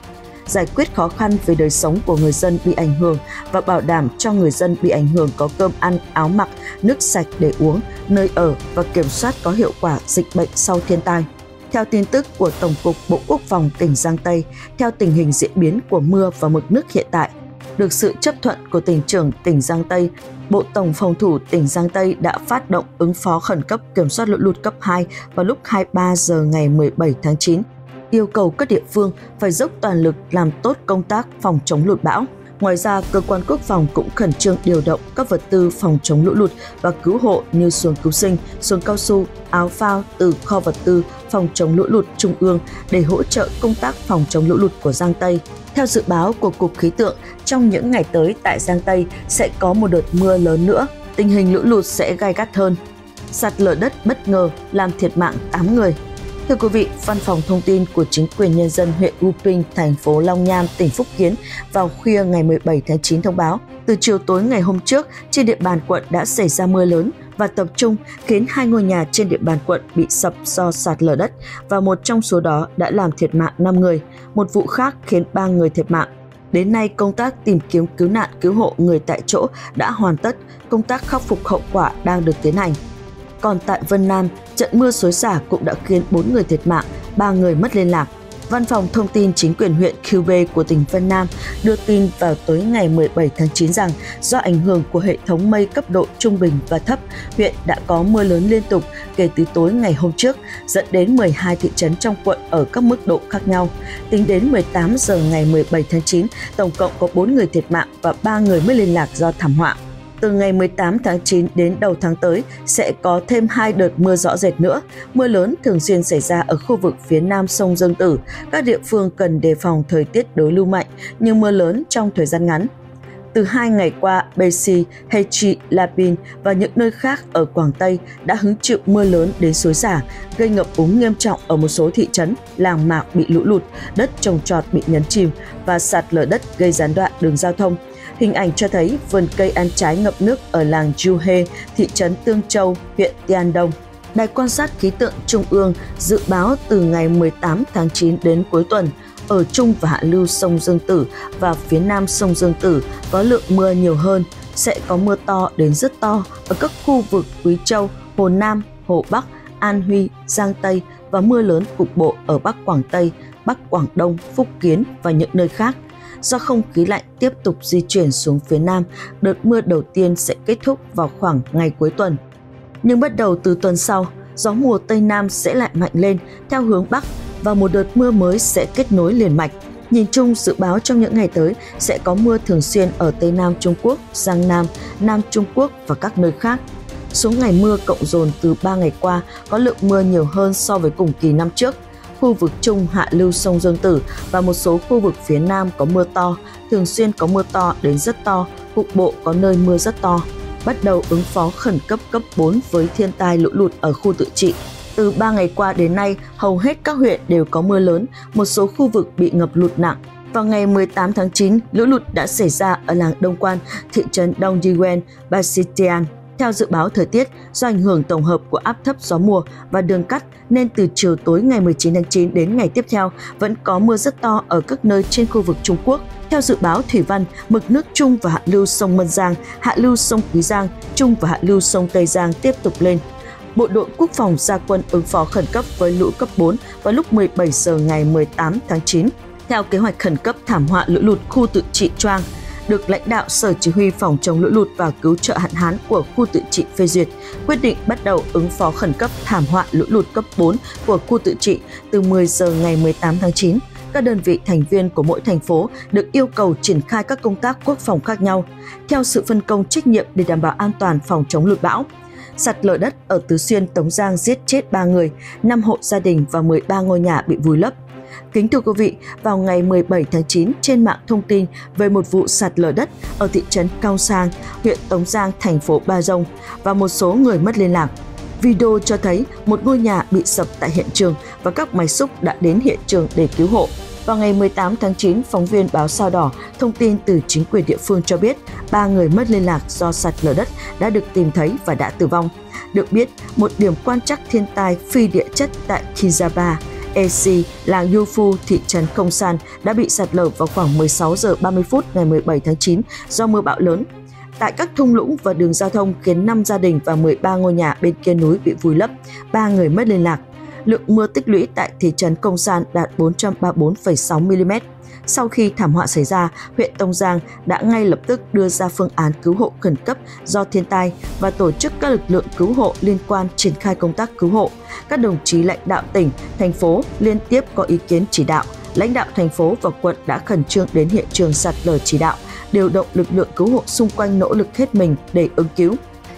giải quyết khó khăn về đời sống của người dân bị ảnh hưởng và bảo đảm cho người dân bị ảnh hưởng có cơm ăn, áo mặc, nước sạch để uống, nơi ở và kiểm soát có hiệu quả dịch bệnh sau thiên tai. Theo tin tức của Tổng cục Bộ Quốc phòng tỉnh Giang Tây, theo tình hình diễn biến của mưa và mực nước hiện tại, được sự chấp thuận của tỉnh trưởng tỉnh Giang Tây, Bộ Tổng phòng thủ tỉnh Giang Tây đã phát động ứng phó khẩn cấp kiểm soát lũ lụt cấp hai vào lúc hai mươi ba giờ ngày mười bảy tháng chín. Yêu cầu các địa phương phải dốc toàn lực làm tốt công tác phòng chống lụt bão. Ngoài ra, cơ quan quốc phòng cũng khẩn trương điều động các vật tư phòng chống lũ lụt và cứu hộ như xuồng cứu sinh, xuồng cao su, áo phao từ kho vật tư phòng chống lũ lụt trung ương để hỗ trợ công tác phòng chống lũ lụt của Giang Tây. Theo dự báo của Cục Khí tượng, trong những ngày tới tại Giang Tây sẽ có một đợt mưa lớn nữa, tình hình lũ lụt sẽ gay gắt hơn. Sạt lở đất bất ngờ làm thiệt mạng tám người. Thưa quý vị, Văn phòng Thông tin của Chính quyền Nhân dân huyện U Pinh, thành phố Long Nham, tỉnh Phúc Kiến vào khuya ngày mười bảy tháng chín thông báo, từ chiều tối ngày hôm trước, trên địa bàn quận đã xảy ra mưa lớn và tập trung khiến hai ngôi nhà trên địa bàn quận bị sập do sạt lở đất và một trong số đó đã làm thiệt mạng năm người, một vụ khác khiến ba người thiệt mạng. Đến nay, công tác tìm kiếm cứu nạn cứu hộ người tại chỗ đã hoàn tất, công tác khắc phục hậu quả đang được tiến hành. Còn tại Vân Nam, trận mưa xối xả cũng đã khiến bốn người thiệt mạng, ba người mất liên lạc. Văn phòng Thông tin Chính quyền huyện Kiu Bê của tỉnh Vân Nam đưa tin vào tối ngày mười bảy tháng chín rằng do ảnh hưởng của hệ thống mây cấp độ trung bình và thấp, huyện đã có mưa lớn liên tục kể từ tối ngày hôm trước, dẫn đến mười hai thị trấn trong quận ở các mức độ khác nhau. Tính đến mười tám giờ ngày mười bảy tháng chín, tổng cộng có bốn người thiệt mạng và ba người mất liên lạc do thảm họa. Từ ngày mười tám tháng chín đến đầu tháng tới sẽ có thêm hai đợt mưa rõ rệt nữa. Mưa lớn thường xuyên xảy ra ở khu vực phía nam sông Dương Tử. Các địa phương cần đề phòng thời tiết đối lưu mạnh nhưng mưa lớn trong thời gian ngắn. Từ hai ngày qua, Bexi, Hechi, Lapin và những nơi khác ở Quảng Tây đã hứng chịu mưa lớn đến xối xả, gây ngập úng nghiêm trọng ở một số thị trấn, làng mạc bị lũ lụt, đất trồng trọt bị nhấn chìm và sạt lở đất gây gián đoạn đường giao thông. Hình ảnh cho thấy vườn cây ăn trái ngập nước ở làng Juhe, thị trấn Tương Châu, huyện Tian Đông. Đài quan sát khí tượng Trung ương dự báo từ ngày mười tám tháng chín đến cuối tuần, ở trung và hạ lưu sông Dương Tử và phía nam sông Dương Tử có lượng mưa nhiều hơn, sẽ có mưa to đến rất to ở các khu vực Quý Châu, Hồ Nam, Hồ Bắc, An Huy, Giang Tây và mưa lớn cục bộ ở Bắc Quảng Tây, Bắc Quảng Đông, Phúc Kiến và những nơi khác. Do không khí lạnh tiếp tục di chuyển xuống phía Nam, đợt mưa đầu tiên sẽ kết thúc vào khoảng ngày cuối tuần. Nhưng bắt đầu từ tuần sau, gió mùa Tây Nam sẽ lại mạnh lên theo hướng Bắc và một đợt mưa mới sẽ kết nối liền mạch. Nhìn chung, dự báo trong những ngày tới sẽ có mưa thường xuyên ở Tây Nam Trung Quốc, Giang Nam, Nam Trung Quốc và các nơi khác. Số ngày mưa cộng dồn từ ba ngày qua có lượng mưa nhiều hơn so với cùng kỳ năm trước. Khu vực trung hạ lưu sông Dương Tử và một số khu vực phía Nam có mưa to, thường xuyên có mưa to đến rất to, cục bộ có nơi mưa rất to. Bắt đầu ứng phó khẩn cấp cấp bốn với thiên tai lũ lụt ở khu tự trị. Từ ba ngày qua đến nay, hầu hết các huyện đều có mưa lớn, một số khu vực bị ngập lụt nặng. Vào ngày mười tám tháng chín, lũ lụt đã xảy ra ở làng Đông Quan, thị trấn Đông Yiwen, Basitian. Theo dự báo thời tiết, do ảnh hưởng tổng hợp của áp thấp gió mùa và đường cắt nên từ chiều tối ngày mười chín tháng chín đến ngày tiếp theo vẫn có mưa rất to ở các nơi trên khu vực Trung Quốc. Theo dự báo thủy văn, mực nước trung và hạ lưu sông Mân Giang, hạ lưu sông Quý Giang, trung và hạ lưu sông Tây Giang tiếp tục lên. Bộ đội Quốc phòng ra quân ứng phó khẩn cấp với lũ cấp bốn vào lúc mười bảy giờ ngày mười tám tháng chín. Theo kế hoạch khẩn cấp thảm họa lũ lụt khu tự trị Trang, được lãnh đạo Sở Chỉ huy Phòng chống lũ lụt và Cứu trợ hạn hán của khu tự trị phê duyệt, quyết định bắt đầu ứng phó khẩn cấp thảm họa lũ lụt cấp bốn của khu tự trị từ mười giờ ngày mười tám tháng chín. Các đơn vị thành viên của mỗi thành phố được yêu cầu triển khai các công tác quốc phòng khác nhau, theo sự phân công trách nhiệm để đảm bảo an toàn phòng chống lụt bão. Sạt lở đất ở Tứ Xuyên, Tống Giang giết chết ba người, năm hộ gia đình và mười ba ngôi nhà bị vùi lấp. Kính thưa quý vị, vào ngày mười bảy tháng chín, trên mạng thông tin về một vụ sạt lở đất ở thị trấn Cao Sang, huyện Tống Giang, thành phố Ba Dông và một số người mất liên lạc. Video cho thấy một ngôi nhà bị sập tại hiện trường và các máy xúc đã đến hiện trường để cứu hộ. Vào ngày mười tám tháng chín, phóng viên báo Sao Đỏ thông tin từ chính quyền địa phương cho biết ba người mất liên lạc do sạt lở đất đã được tìm thấy và đã tử vong. Được biết, một điểm quan trắc thiên tai phi địa chất tại Kijaba, e xê, làng Yufu, thị trấn Không San đã bị sạt lở vào khoảng mười sáu giờ ba mươi phút ngày mười bảy tháng chín do mưa bão lớn. Tại các thung lũng và đường giao thông khiến năm gia đình và mười ba ngôi nhà bên kia núi bị vùi lấp, ba người mất liên lạc. Lượng mưa tích lũy tại thị trấn Không San đạt bốn trăm ba mươi tư phẩy sáu mi-li-mét. Sau khi thảm họa xảy ra, huyện Tông Giang đã ngay lập tức đưa ra phương án cứu hộ khẩn cấp do thiên tai và tổ chức các lực lượng cứu hộ liên quan triển khai công tác cứu hộ. Các đồng chí lãnh đạo tỉnh, thành phố liên tiếp có ý kiến chỉ đạo. Lãnh đạo thành phố và quận đã khẩn trương đến hiện trường sạt lở chỉ đạo, điều động lực lượng cứu hộ xung quanh nỗ lực hết mình để ứng cứu.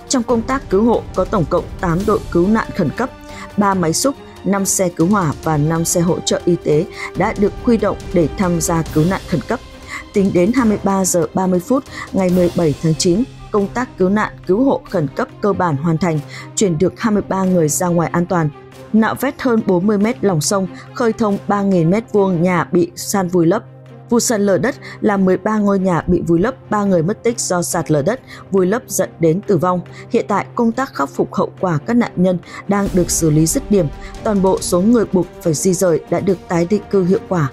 Trong công tác cứu hộ có tổng cộng tám đội cứu nạn khẩn cấp, ba máy xúc, năm xe cứu hỏa và năm xe hỗ trợ y tế đã được huy động để tham gia cứu nạn khẩn cấp. Tính đến hai mươi ba giờ ba mươi phút ngày mười bảy tháng chín, công tác cứu nạn cứu hộ khẩn cấp cơ bản hoàn thành, chuyển được hai mươi ba người ra ngoài an toàn. Nạo vét hơn bốn mươi mét lòng sông, khơi thông ba nghìn mét vuông nhà bị san vùi lấp. Vụ sạt lở đất làm mười ba ngôi nhà bị vùi lấp, ba người mất tích do sạt lở đất, vùi lấp dẫn đến tử vong. Hiện tại, công tác khắc phục hậu quả các nạn nhân đang được xử lý dứt điểm. Toàn bộ số người buộc phải di rời đã được tái định cư hiệu quả.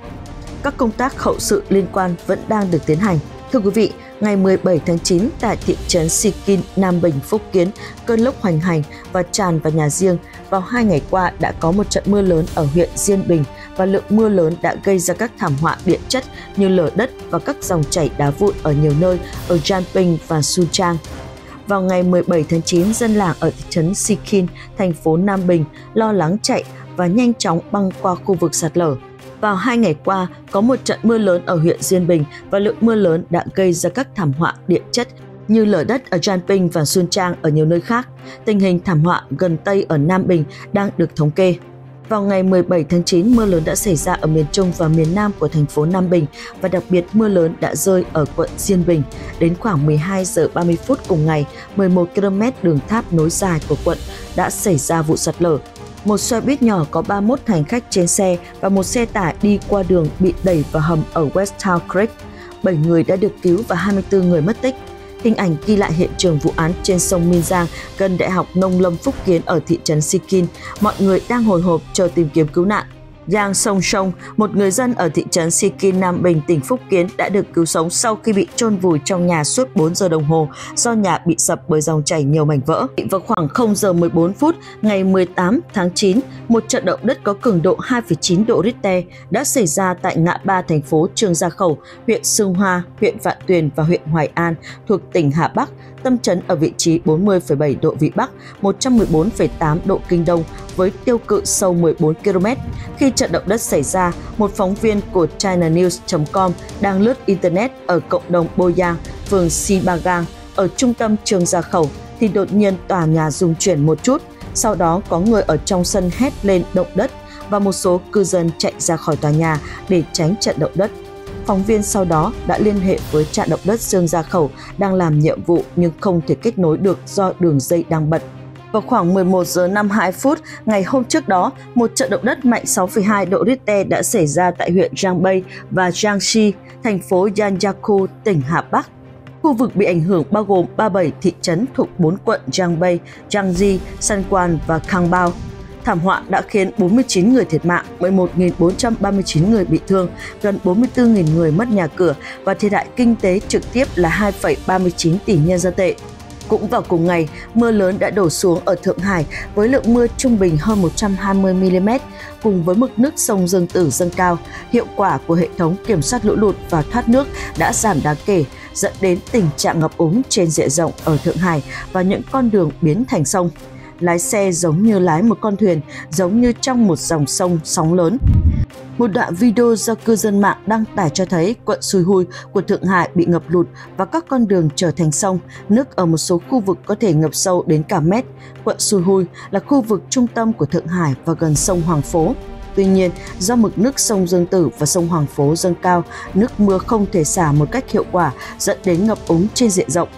Các công tác hậu sự liên quan vẫn đang được tiến hành. Thưa quý vị, ngày mười bảy tháng chín tại thị trấn Sikin, Nam Bình, Phúc Kiến, cơn lốc hoành hành và tràn vào nhà riêng. Vào hai ngày qua đã có một trận mưa lớn ở huyện Diên Bình và lượng mưa lớn đã gây ra các thảm họa địa chất như lở đất và các dòng chảy đá vụn ở nhiều nơi ở Yanping và Su Trang. Vào ngày mười bảy tháng chín, dân làng ở thị trấn Sikin, thành phố Nam Bình lo lắng chạy và nhanh chóng băng qua khu vực sạt lở. Vào hai ngày qua, có một trận mưa lớn ở huyện Diên Bình và lượng mưa lớn đã gây ra các thảm họa địa chất như lở đất ở Yanping và Xuân Trang ở nhiều nơi khác. Tình hình thảm họa gần Tây ở Nam Bình đang được thống kê. Vào ngày mười bảy tháng chín, mưa lớn đã xảy ra ở miền Trung và miền Nam của thành phố Nam Bình và đặc biệt mưa lớn đã rơi ở quận Diên Bình. Đến khoảng mười hai giờ ba mươi phút cùng ngày, mười một ki lô mét đường tháp nối dài của quận đã xảy ra vụ sạt lở. Một xe buýt nhỏ có ba mươi mốt hành khách trên xe và một xe tải đi qua đường bị đẩy vào hầm ở Westtown Creek. bảy người đã được cứu và hai mươi tư người mất tích. Hình ảnh ghi lại hiện trường vụ án trên sông Minh Giang gần Đại học Nông Lâm Phúc Kiến ở thị trấn Sikin. Mọi người đang hồi hộp chờ tìm kiếm cứu nạn. Giang Sông Sông, một người dân ở thị trấn Sikin, Nam Bình, tỉnh Phúc Kiến đã được cứu sống sau khi bị chôn vùi trong nhà suốt bốn giờ đồng hồ do nhà bị sập bởi dòng chảy nhiều mảnh vỡ. Vào khoảng không giờ mười bốn phút ngày mười tám tháng chín, một trận động đất có cường độ hai phẩy chín độ Richter đã xảy ra tại ngã ba thành phố Trương Gia Khẩu, huyện Sương Hoa, huyện Vạn Tuyền và huyện Hoài An thuộc tỉnh Hà Bắc, tâm chấn ở vị trí bốn mươi phẩy bảy độ Vĩ Bắc, một trăm mười bốn phẩy tám độ Kinh Đông với tiêu cự sâu mười bốn ki lô mét. Khi trận động đất xảy ra, một phóng viên của China News chấm com đang lướt Internet ở cộng đồng Boyang, phường Sibagang, ở trung tâm Trương Gia Khẩu, thì đột nhiên tòa nhà rung chuyển một chút. Sau đó có người ở trong sân hét lên động đất và một số cư dân chạy ra khỏi tòa nhà để tránh trận động đất. Phóng viên sau đó đã liên hệ với trạm động đất Trương Gia Khẩu đang làm nhiệm vụ nhưng không thể kết nối được do đường dây đang bật. Vào khoảng mười một giờ năm mươi hai phút ngày hôm trước đó, một trận động đất mạnh sáu phẩy hai độ Richter đã xảy ra tại huyện Giang Bay và Jiangxi, thành phố Yanjiaku, tỉnh Hà Bắc. Khu vực bị ảnh hưởng bao gồm ba mươi bảy thị trấn thuộc bốn quận Giang Bay, Jiangxi, Sanquan và Kangbao. Thảm họa đã khiến bốn mươi chín người thiệt mạng, mười một nghìn bốn trăm ba mươi chín người bị thương, gần bốn mươi tư nghìn người mất nhà cửa và thiệt hại kinh tế trực tiếp là hai phẩy ba mươi chín tỷ nhân dân tệ. Cũng vào cùng ngày, mưa lớn đã đổ xuống ở Thượng Hải với lượng mưa trung bình hơn một trăm hai mươi mi li mét, cùng với mực nước sông Dương Tử dâng cao. Hiệu quả của hệ thống kiểm soát lũ lụt và thoát nước đã giảm đáng kể, dẫn đến tình trạng ngập úng trên diện rộng ở Thượng Hải và những con đường biến thành sông. Lái xe giống như lái một con thuyền, giống như trong một dòng sông sóng lớn. Một đoạn video do cư dân mạng đăng tải cho thấy quận Sui Hui của Thượng Hải bị ngập lụt và các con đường trở thành sông, nước ở một số khu vực có thể ngập sâu đến cả mét. Quận Sui Hui là khu vực trung tâm của Thượng Hải và gần sông Hoàng Phố. Tuy nhiên, do mực nước sông Dương Tử và sông Hoàng Phố dâng cao, nước mưa không thể xả một cách hiệu quả, dẫn đến ngập úng trên diện rộng.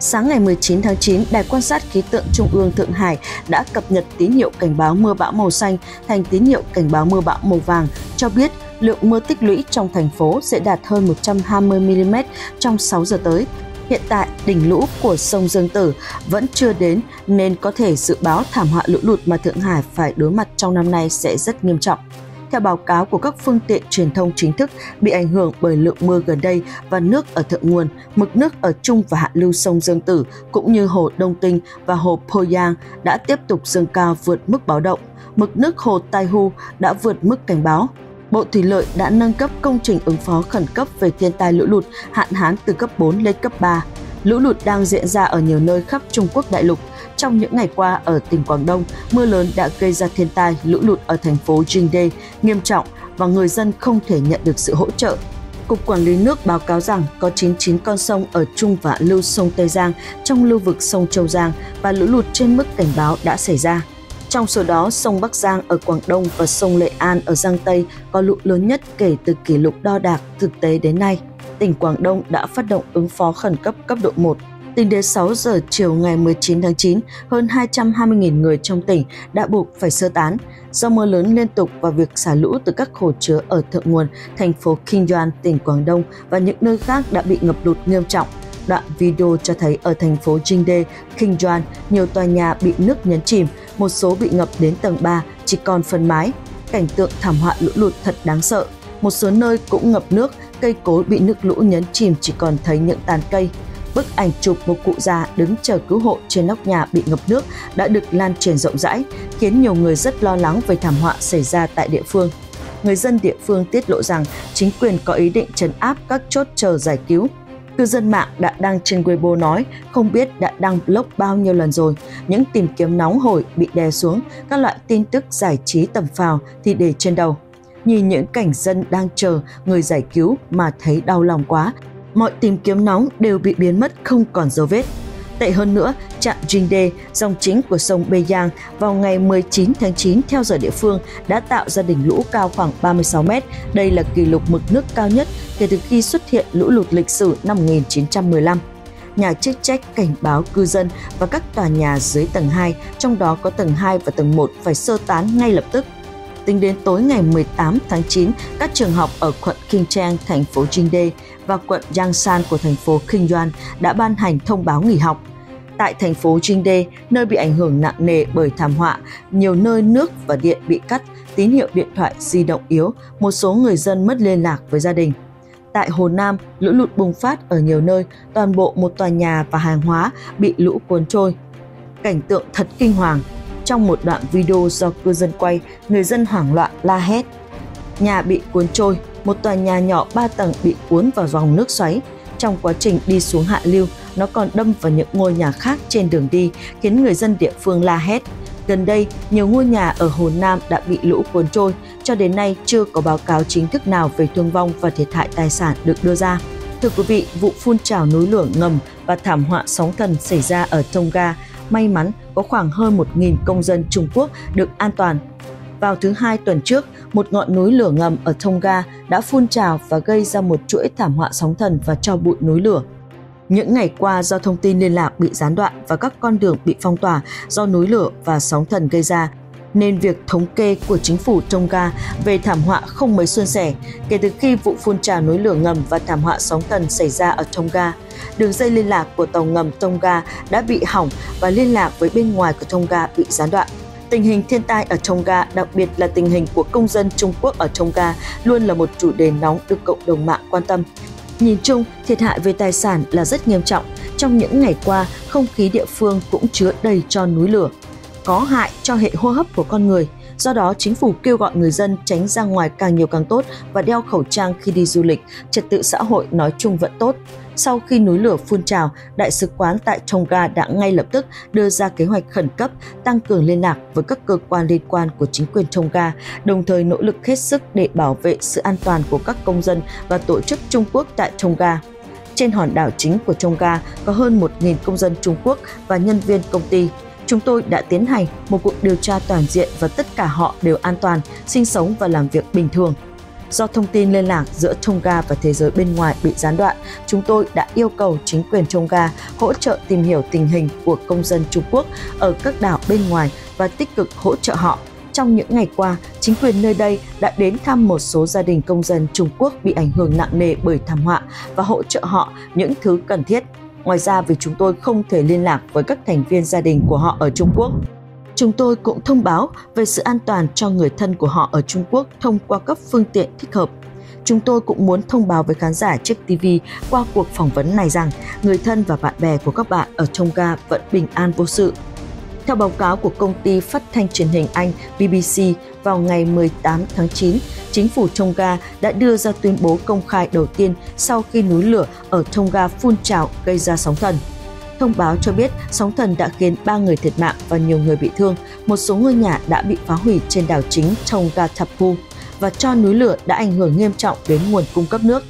Sáng ngày mười chín tháng chín, Đài quan sát khí tượng Trung ương Thượng Hải đã cập nhật tín hiệu cảnh báo mưa bão màu xanh thành tín hiệu cảnh báo mưa bão màu vàng, cho biết lượng mưa tích lũy trong thành phố sẽ đạt hơn một trăm hai mươi mi li mét trong sáu giờ tới. Hiện tại, đỉnh lũ của sông Dương Tử vẫn chưa đến nên có thể dự báo thảm họa lũ lụt mà Thượng Hải phải đối mặt trong năm nay sẽ rất nghiêm trọng. Theo báo cáo của các phương tiện truyền thông chính thức, bị ảnh hưởng bởi lượng mưa gần đây và nước ở thượng nguồn, mực nước ở trung và hạ lưu sông Dương Tử cũng như hồ Đông Tinh và hồ Poyang đã tiếp tục dâng cao vượt mức báo động. Mực nước hồ Tai Hu đã vượt mức cảnh báo. Bộ Thủy lợi đã nâng cấp công trình ứng phó khẩn cấp về thiên tai lũ lụt hạn hán từ cấp bốn lên cấp ba. Lũ lụt đang diễn ra ở nhiều nơi khắp Trung Quốc đại lục. Trong những ngày qua, ở tỉnh Quảng Đông, mưa lớn đã gây ra thiên tai lũ lụt ở thành phố Jingde nghiêm trọng và người dân không thể nhận được sự hỗ trợ. Cục Quản lý nước báo cáo rằng có chín mươi chín con sông ở trung và lưu sông Tây Giang trong lưu vực sông Châu Giang và lũ lụt trên mức cảnh báo đã xảy ra. Trong số đó, sông Bắc Giang ở Quảng Đông và sông Lệ An ở Giang Tây có lũ lớn nhất kể từ kỷ lục đo đạc thực tế đến nay. Tỉnh Quảng Đông đã phát động ứng phó khẩn cấp cấp độ một. Tính đến sáu giờ chiều ngày mười chín tháng chín, hơn hai trăm hai mươi nghìn người trong tỉnh đã buộc phải sơ tán. Do mưa lớn liên tục và việc xả lũ từ các hồ chứa ở thượng nguồn, thành phố Kingyuan, tỉnh Quảng Đông và những nơi khác đã bị ngập lụt nghiêm trọng. Đoạn video cho thấy ở thành phố Jingde, Kingyuan, nhiều tòa nhà bị nước nhấn chìm, một số bị ngập đến tầng ba, chỉ còn phần mái. Cảnh tượng thảm họa lũ lụt thật đáng sợ. Một số nơi cũng ngập nước, cây cối bị nước lũ nhấn chìm chỉ còn thấy những tán cây. Bức ảnh chụp một cụ già đứng chờ cứu hộ trên nóc nhà bị ngập nước đã được lan truyền rộng rãi, khiến nhiều người rất lo lắng về thảm họa xảy ra tại địa phương. Người dân địa phương tiết lộ rằng chính quyền có ý định trấn áp các chốt chờ giải cứu. Cư dân mạng đã đăng trên Weibo nói không biết đã đăng blog bao nhiêu lần rồi, những tìm kiếm nóng hổi bị đè xuống, các loại tin tức giải trí tầm phào thì để trên đầu. Nhìn những cảnh dân đang chờ người giải cứu mà thấy đau lòng quá. Mọi tìm kiếm nóng đều bị biến mất không còn dấu vết. Tệ hơn nữa, trạm Jingde, dòng chính của sông Beyang, vào ngày mười chín tháng chín theo giờ địa phương đã tạo ra đỉnh lũ cao khoảng ba mươi sáu mét. Đây là kỷ lục mực nước cao nhất kể từ khi xuất hiện lũ lụt lịch sử năm một nghìn chín trăm mười lăm. Nhà chức trách cảnh báo cư dân và các tòa nhà dưới tầng hai, trong đó có tầng hai và tầng một phải sơ tán ngay lập tức. Tính đến tối ngày mười tám tháng chín, các trường học ở quận Kincheng, thành phố Jingde và quận Yangsan của thành phố Kingyuan đã ban hành thông báo nghỉ học. Tại thành phố Jingde, nơi bị ảnh hưởng nặng nề bởi thảm họa, nhiều nơi nước và điện bị cắt, tín hiệu điện thoại di động yếu, một số người dân mất liên lạc với gia đình. Tại Hồ Nam, lũ lụt bùng phát ở nhiều nơi, toàn bộ một tòa nhà và hàng hóa bị lũ cuốn trôi. Cảnh tượng thật kinh hoàng. Trong một đoạn video do cư dân quay, người dân hoảng loạn la hét. Nhà bị cuốn trôi, một tòa nhà nhỏ ba tầng bị cuốn vào dòng nước xoáy. Trong quá trình đi xuống hạ lưu, nó còn đâm vào những ngôi nhà khác trên đường đi, khiến người dân địa phương la hét. Gần đây, nhiều ngôi nhà ở Hồ Nam đã bị lũ cuốn trôi, cho đến nay chưa có báo cáo chính thức nào về thương vong và thiệt hại tài sản được đưa ra. Thưa quý vị, vụ phun trào núi lửa ngầm và thảm họa sóng thần xảy ra ở Tonga, may mắn có khoảng hơn một nghìn công dân Trung Quốc được an toàn. Vào thứ Hai tuần trước, một ngọn núi lửa ngầm ở Tonga đã phun trào và gây ra một chuỗi thảm họa sóng thần và tro bụi núi lửa. Những ngày qua do thông tin liên lạc bị gián đoạn và các con đường bị phong tỏa do núi lửa và sóng thần gây ra, nên việc thống kê của chính phủ Tonga về thảm họa không mấy suôn sẻ kể từ khi vụ phun trào núi lửa ngầm và thảm họa sóng thần xảy ra ở Tonga. Đường dây liên lạc của tàu ngầm Tonga đã bị hỏng và liên lạc với bên ngoài của Tonga bị gián đoạn. Tình hình thiên tai ở Tonga, đặc biệt là tình hình của công dân Trung Quốc ở Tonga, luôn là một chủ đề nóng được cộng đồng mạng quan tâm. Nhìn chung, thiệt hại về tài sản là rất nghiêm trọng. Trong những ngày qua, không khí địa phương cũng chứa đầy tro núi lửa, có hại cho hệ hô hấp của con người. Do đó, chính phủ kêu gọi người dân tránh ra ngoài càng nhiều càng tốt và đeo khẩu trang khi đi du lịch, trật tự xã hội nói chung vẫn tốt. Sau khi núi lửa phun trào, Đại sứ quán tại Tonga đã ngay lập tức đưa ra kế hoạch khẩn cấp tăng cường liên lạc với các cơ quan liên quan của chính quyền Tonga, đồng thời nỗ lực hết sức để bảo vệ sự an toàn của các công dân và tổ chức Trung Quốc tại Tonga. Trên hòn đảo chính của Tonga có hơn một nghìn công dân Trung Quốc và nhân viên công ty. Chúng tôi đã tiến hành một cuộc điều tra toàn diện và tất cả họ đều an toàn, sinh sống và làm việc bình thường. Do thông tin liên lạc giữa Tonga và thế giới bên ngoài bị gián đoạn, chúng tôi đã yêu cầu chính quyền Tonga hỗ trợ tìm hiểu tình hình của công dân Trung Quốc ở các đảo bên ngoài và tích cực hỗ trợ họ. Trong những ngày qua, chính quyền nơi đây đã đến thăm một số gia đình công dân Trung Quốc bị ảnh hưởng nặng nề bởi thảm họa và hỗ trợ họ những thứ cần thiết. Ngoài ra, vì chúng tôi không thể liên lạc với các thành viên gia đình của họ ở Trung Quốc, chúng tôi cũng thông báo về sự an toàn cho người thân của họ ở Trung Quốc thông qua các phương tiện thích hợp. Chúng tôi cũng muốn thông báo với khán giả trước ti vi qua cuộc phỏng vấn này rằng người thân và bạn bè của các bạn ở Tonga vẫn bình an vô sự. Theo báo cáo của công ty phát thanh truyền hình Anh bê bê xê, vào ngày mười tám tháng chín, chính phủ Tonga đã đưa ra tuyên bố công khai đầu tiên sau khi núi lửa ở Tonga phun trào gây ra sóng thần. Thông báo cho biết sóng thần đã khiến ba người thiệt mạng và nhiều người bị thương, một số ngôi nhà đã bị phá hủy trên đảo chính Tongatapu và tro núi lửa đã ảnh hưởng nghiêm trọng đến nguồn cung cấp nước.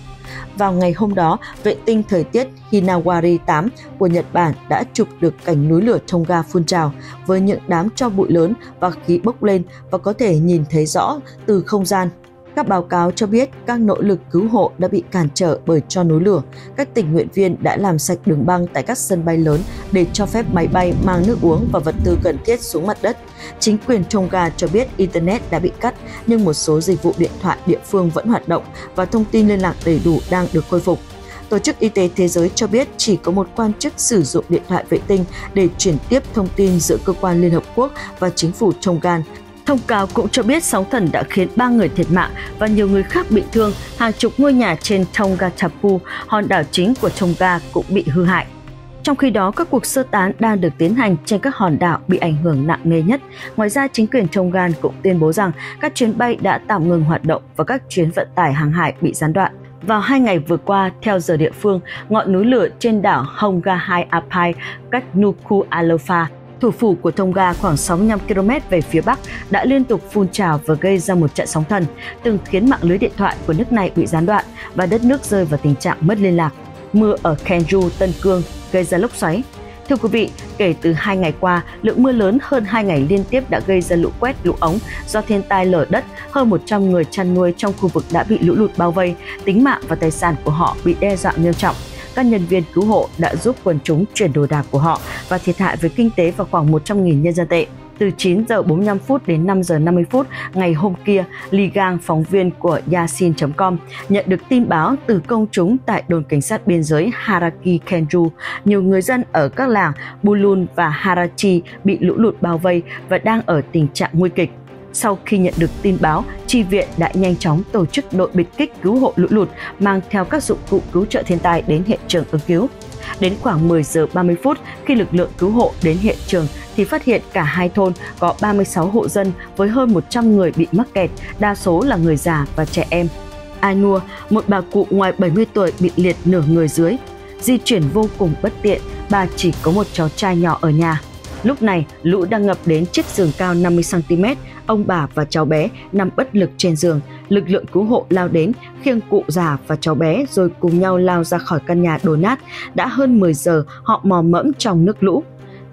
Vào ngày hôm đó, vệ tinh thời tiết Hinawari tám của Nhật Bản đã chụp được cảnh núi lửa Tonga phun trào với những đám tro bụi lớn và khí bốc lên và có thể nhìn thấy rõ từ không gian. Các báo cáo cho biết các nỗ lực cứu hộ đã bị cản trở bởi tro núi lửa. Các tình nguyện viên đã làm sạch đường băng tại các sân bay lớn để cho phép máy bay mang nước uống và vật tư cần thiết xuống mặt đất. Chính quyền Tonga cho biết Internet đã bị cắt, nhưng một số dịch vụ điện thoại địa phương vẫn hoạt động và thông tin liên lạc đầy đủ đang được khôi phục. Tổ chức Y tế Thế giới cho biết chỉ có một quan chức sử dụng điện thoại vệ tinh để chuyển tiếp thông tin giữa cơ quan Liên Hợp Quốc và chính phủ Tonga. Thông cáo cũng cho biết sóng thần đã khiến ba người thiệt mạng và nhiều người khác bị thương, hàng chục ngôi nhà trên Tongatapu, hòn đảo chính của Tonga cũng bị hư hại. Trong khi đó, các cuộc sơ tán đang được tiến hành trên các hòn đảo bị ảnh hưởng nặng nề nhất. Ngoài ra, chính quyền Tonga cũng tuyên bố rằng các chuyến bay đã tạm ngừng hoạt động và các chuyến vận tải hàng hải bị gián đoạn. Vào hai ngày vừa qua, theo giờ địa phương, ngọn núi lửa trên đảo Hunga Hai Apai, cách Nuku Alofa, thủ phủ của Tonga khoảng sáu mươi lăm ki lô mét về phía bắc, đã liên tục phun trào và gây ra một trận sóng thần, từng khiến mạng lưới điện thoại của nước này bị gián đoạn và đất nước rơi vào tình trạng mất liên lạc. Mưa ở Kenju, Tân Cương gây ra lốc xoáy. Thưa quý vị, kể từ hai ngày qua, lượng mưa lớn hơn hai ngày liên tiếp đã gây ra lũ quét, lũ ống do thiên tai lở đất. Hơn một trăm người chăn nuôi trong khu vực đã bị lũ lụt bao vây, tính mạng và tài sản của họ bị đe dọa nghiêm trọng. Các nhân viên cứu hộ đã giúp quần chúng chuyển đồ đạc của họ và thiệt hại về kinh tế vào khoảng một trăm nghìn nhân dân tệ. Từ chín giờ bốn mươi lăm phút đến năm giờ năm mươi phút ngày hôm kia, Li Gang, phóng viên của Yasin chấm com, nhận được tin báo từ công chúng tại đồn cảnh sát biên giới Haraki Kenju. Nhiều người dân ở các làng Bulun và Harachi bị lũ lụt bao vây và đang ở tình trạng nguy kịch. Sau khi nhận được tin báo, chi viện đã nhanh chóng tổ chức đội biệt kích cứu hộ lũ lụt mang theo các dụng cụ cứu trợ thiên tai đến hiện trường ứng cứu. Đến khoảng mười giờ ba mươi phút, khi lực lượng cứu hộ đến hiện trường thì phát hiện cả hai thôn có ba mươi sáu hộ dân với hơn một trăm người bị mắc kẹt, đa số là người già và trẻ em. Ainua, một bà cụ ngoài bảy mươi tuổi bị liệt nửa người dưới, di chuyển vô cùng bất tiện, bà chỉ có một cháu trai nhỏ ở nhà. Lúc này, lũ đang ngập đến chiếc giường cao năm mươi xăng ti mét, ông bà và cháu bé nằm bất lực trên giường. Lực lượng cứu hộ lao đến, khiêng cụ già và cháu bé rồi cùng nhau lao ra khỏi căn nhà đổ nát. Đã hơn mười giờ, họ mò mẫm trong nước lũ.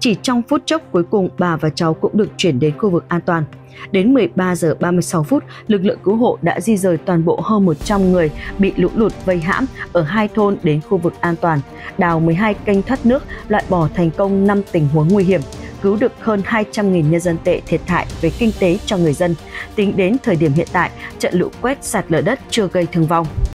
Chỉ trong phút chốc cuối cùng, bà và cháu cũng được chuyển đến khu vực an toàn. Đến mười ba giờ ba mươi sáu phút, lực lượng cứu hộ đã di rời toàn bộ hơn một trăm người bị lũ lụt vây hãm ở hai thôn đến khu vực an toàn, đào mười hai kênh thoát nước, loại bỏ thành công năm tình huống nguy hiểm, cứu được hơn hai trăm nghìn nhân dân tệ thiệt hại về kinh tế cho người dân. Tính đến thời điểm hiện tại, trận lũ quét sạt lở đất chưa gây thương vong.